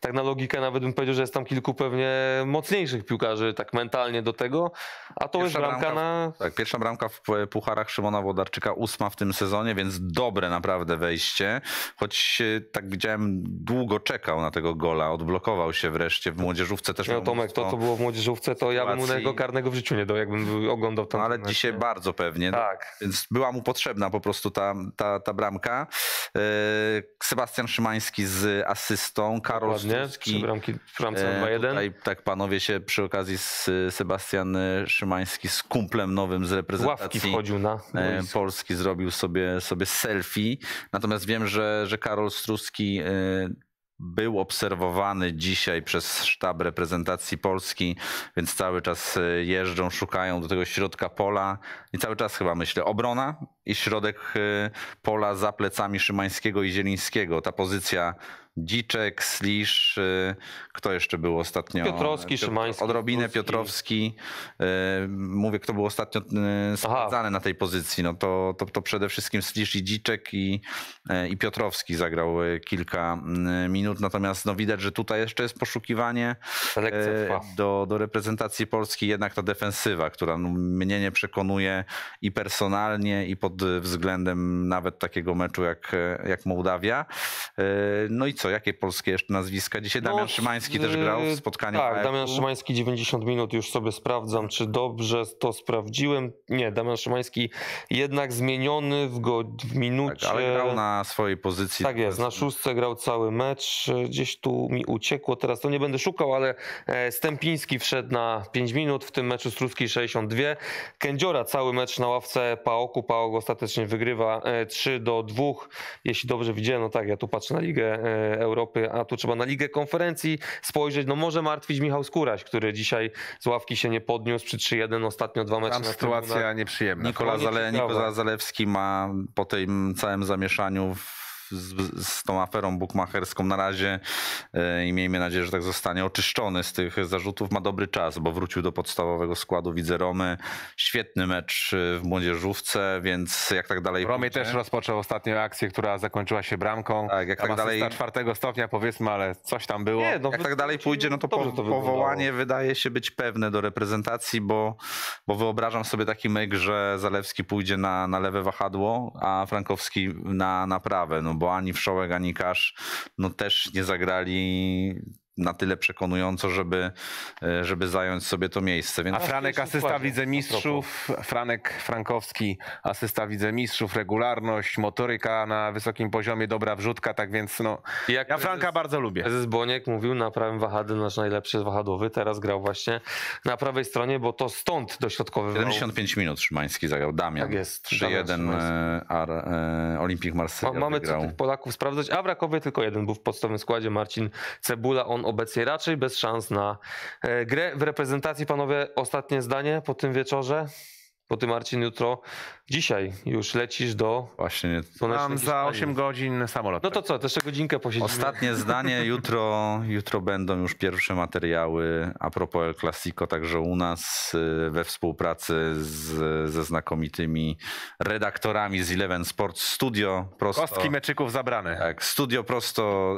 tak na logikę nawet bym powiedział, że jest tam kilku pewnie mocniejszych piłkarzy tak mentalnie do tego, a to jest bramka na... Tak, pierwsza bramka w pucharach Szymona Włodarczyka, 8 w tym sezonie, więc dobre naprawdę wejście, choć tak widziałem, długo czekał na tego gola, odblokował się wreszcie wreszcie w młodzieżówce też. No Tomek, to co było w młodzieżówce, to ja bym mu tego karnego w życiu nie dał, jakbym oglądał tam. No, ale dzisiaj bardzo pewnie. Tak. Więc była mu potrzebna po prostu ta bramka. Sebastian Szymański z asystą, Karol Sztucki. Tak, panowie się przy okazji z Sebastian Szymański z kumplem nowym z reprezentacji wchodził na Polski, zrobił sobie selfie. Natomiast wiem, że Karol Struski był obserwowany dzisiaj przez sztab reprezentacji Polski, więc cały czas jeżdżą, szukają do tego środka pola i cały czas chyba myślę obrona i środek pola za plecami Szymańskiego i Zielińskiego. Ta pozycja Dziczek, Slisz, kto jeszcze był ostatnio? Piotrowski, Szymański. Odrobinę Piotrowski. Mówię, kto był ostatnio sprawdzany na tej pozycji. No to przede wszystkim Slisz i Dziczek i Piotrowski zagrał kilka minut. Natomiast no, widać, że tutaj jeszcze jest poszukiwanie do reprezentacji Polski. Jednak ta defensywa, która mnie nie przekonuje i personalnie, i pod względem nawet takiego meczu jak Mołdawia. No i co? Jakie polskie jeszcze nazwiska? Dzisiaj Damian Szymański też grał w spotkaniu. Tak, Damian Szymański 90 minut, już sobie sprawdzam, czy dobrze to sprawdziłem. Nie, Damian Szymański jednak zmieniony w minucie. Tak, ale grał na swojej pozycji. Tak jest, na szóstce grał cały mecz. Gdzieś tu mi uciekło, teraz to nie będę szukał, ale Stępiński wszedł na 5 minut, w tym meczu Struski 62. Kędziora cały mecz na ławce Paoku. Paok ostatecznie wygrywa 3-2, jeśli dobrze widziałem. No tak, ja tu patrzę na Ligę Europy, a tu trzeba na Ligę Konferencji spojrzeć. No może martwić Michał Skóraś, który dzisiaj z ławki się nie podniósł przy 3-1 ostatnio 2 mecze. Tam sytuacja nieprzyjemna. Nikola Zalewski ma po tym całym zamieszaniu z tą aferą bukmacherską na razie i miejmy nadzieję, że tak zostanie, oczyszczony z tych zarzutów. Ma dobry czas, bo wrócił do podstawowego składu Widzew Romy. Świetny mecz w młodzieżówce, więc jak tak dalej... Romie też rozpoczął ostatnią akcję, która zakończyła się bramką. Tak, jak tak dalej... czwartego stopnia powiedzmy, ale coś tam było. Nie, no, jak tak dalej pójdzie, no to powołanie wydaje się być pewne do reprezentacji, bo wyobrażam sobie taki myk, że Zalewski pójdzie na lewe wahadło, a Frankowski na prawe, no bo ani Wszołek, ani Kasz no też nie zagrali na tyle przekonująco, żeby zająć sobie to miejsce. Więc... A Franek asysta Widzemistrzów, Frankowski asysta Widzemistrzów, regularność, motoryka na wysokim poziomie, dobra wrzutka, tak więc no, ja Franka bardzo lubię. Prezes Boniek mówił, na prawym wahadle nasz najlepszy wahadłowy, teraz grał właśnie na prawej stronie, bo to stąd dośrodkowy. 75 minut Szymański zagrał, Damian. Tak jest. 3-1 Olimpik Marsylia. Mamy co tych Polaków sprawdzać, a w Rakowie tylko jeden był w podstawowym składzie, Marcin Cebula. On obecnie raczej bez szans na grę w reprezentacji. Panowie, ostatnie zdanie po tym wieczorze. Bo ty, Marcin, jutro, dzisiaj już lecisz do... Właśnie, mam za 8 godzin samolot. No to co, to jeszcze godzinkę posiedzimy. Ostatnie zdanie, jutro będą już pierwsze materiały a propos El Clasico, także u nas we współpracy ze znakomitymi redaktorami z Eleven Sports. Studio prosto... Kostki meczyków zabrane. Tak, studio prosto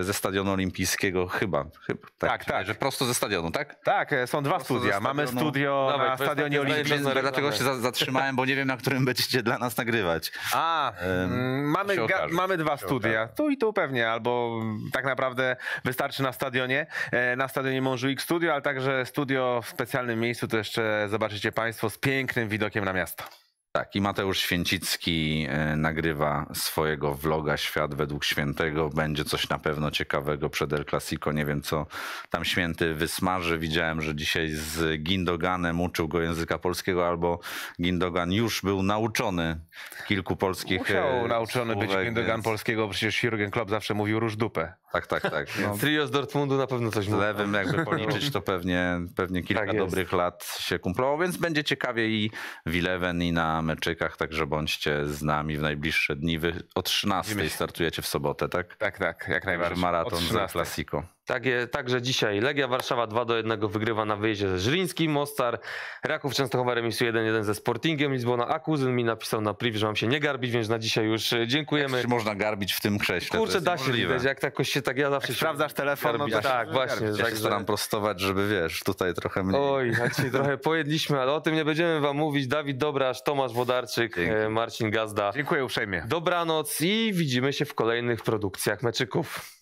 ze Stadionu Olimpijskiego, chyba. Tak. Że prosto ze stadionu, tak? Tak, są dwa studia. Mamy studio na Stadionie Olimpijskim. Dlatego się zatrzymałem, bo nie wiem, na którym będziecie dla nas nagrywać. Mamy dwa studia. Tu i tu pewnie, albo tak naprawdę wystarczy na stadionie Montjuic Studio, ale także studio w specjalnym miejscu, to jeszcze zobaczycie Państwo z pięknym widokiem na miasto. Tak, i Mateusz Święcicki nagrywa swojego vloga Świat według Świętego. Będzie coś na pewno ciekawego przed El Clasico. Nie wiem, co tam Święty wysmaży. Widziałem, że dzisiaj z Gindoganem uczył go języka polskiego, albo Gindogan już był nauczony kilku polskich być Gindogan więc... polskiego, przecież Jürgen Klopp zawsze mówił róż dupę. Tak. No, trio z Dortmundu na pewno coś mówi. Z lewym jakby policzyć, to pewnie kilka dobrych lat się kumplowało, więc będzie ciekawie i w Eleven, i na meczykach, także bądźcie z nami w najbliższe dni. Wy o 13:00 startujecie w sobotę, tak? Tak, jak najbardziej. Maraton za El Clasico. Także dzisiaj Legia Warszawa 2-1 wygrywa na wyjeździe z Żryńskim Mostar. Raków Częstochowa remisuje 1-1 ze Sportingiem Lizbona, a kuzyn mi napisał na priv, że mam się nie garbić, więc na dzisiaj już dziękujemy. Czy można garbić w tym krześle? Kurczę, da się widać, jak jakoś się tak, ja zawsze sprawdzasz telefon, garbić. No tak, właśnie. Ja się staram prostować, żeby wiesz, tutaj trochę mniej. Oj, a dzisiaj trochę pojedliśmy, ale o tym nie będziemy wam mówić. Dawid Dobrasz, Tomasz Włodarczyk, Marcin Gazda. Dziękuję uprzejmie. Dobranoc i widzimy się w kolejnych produkcjach meczyków.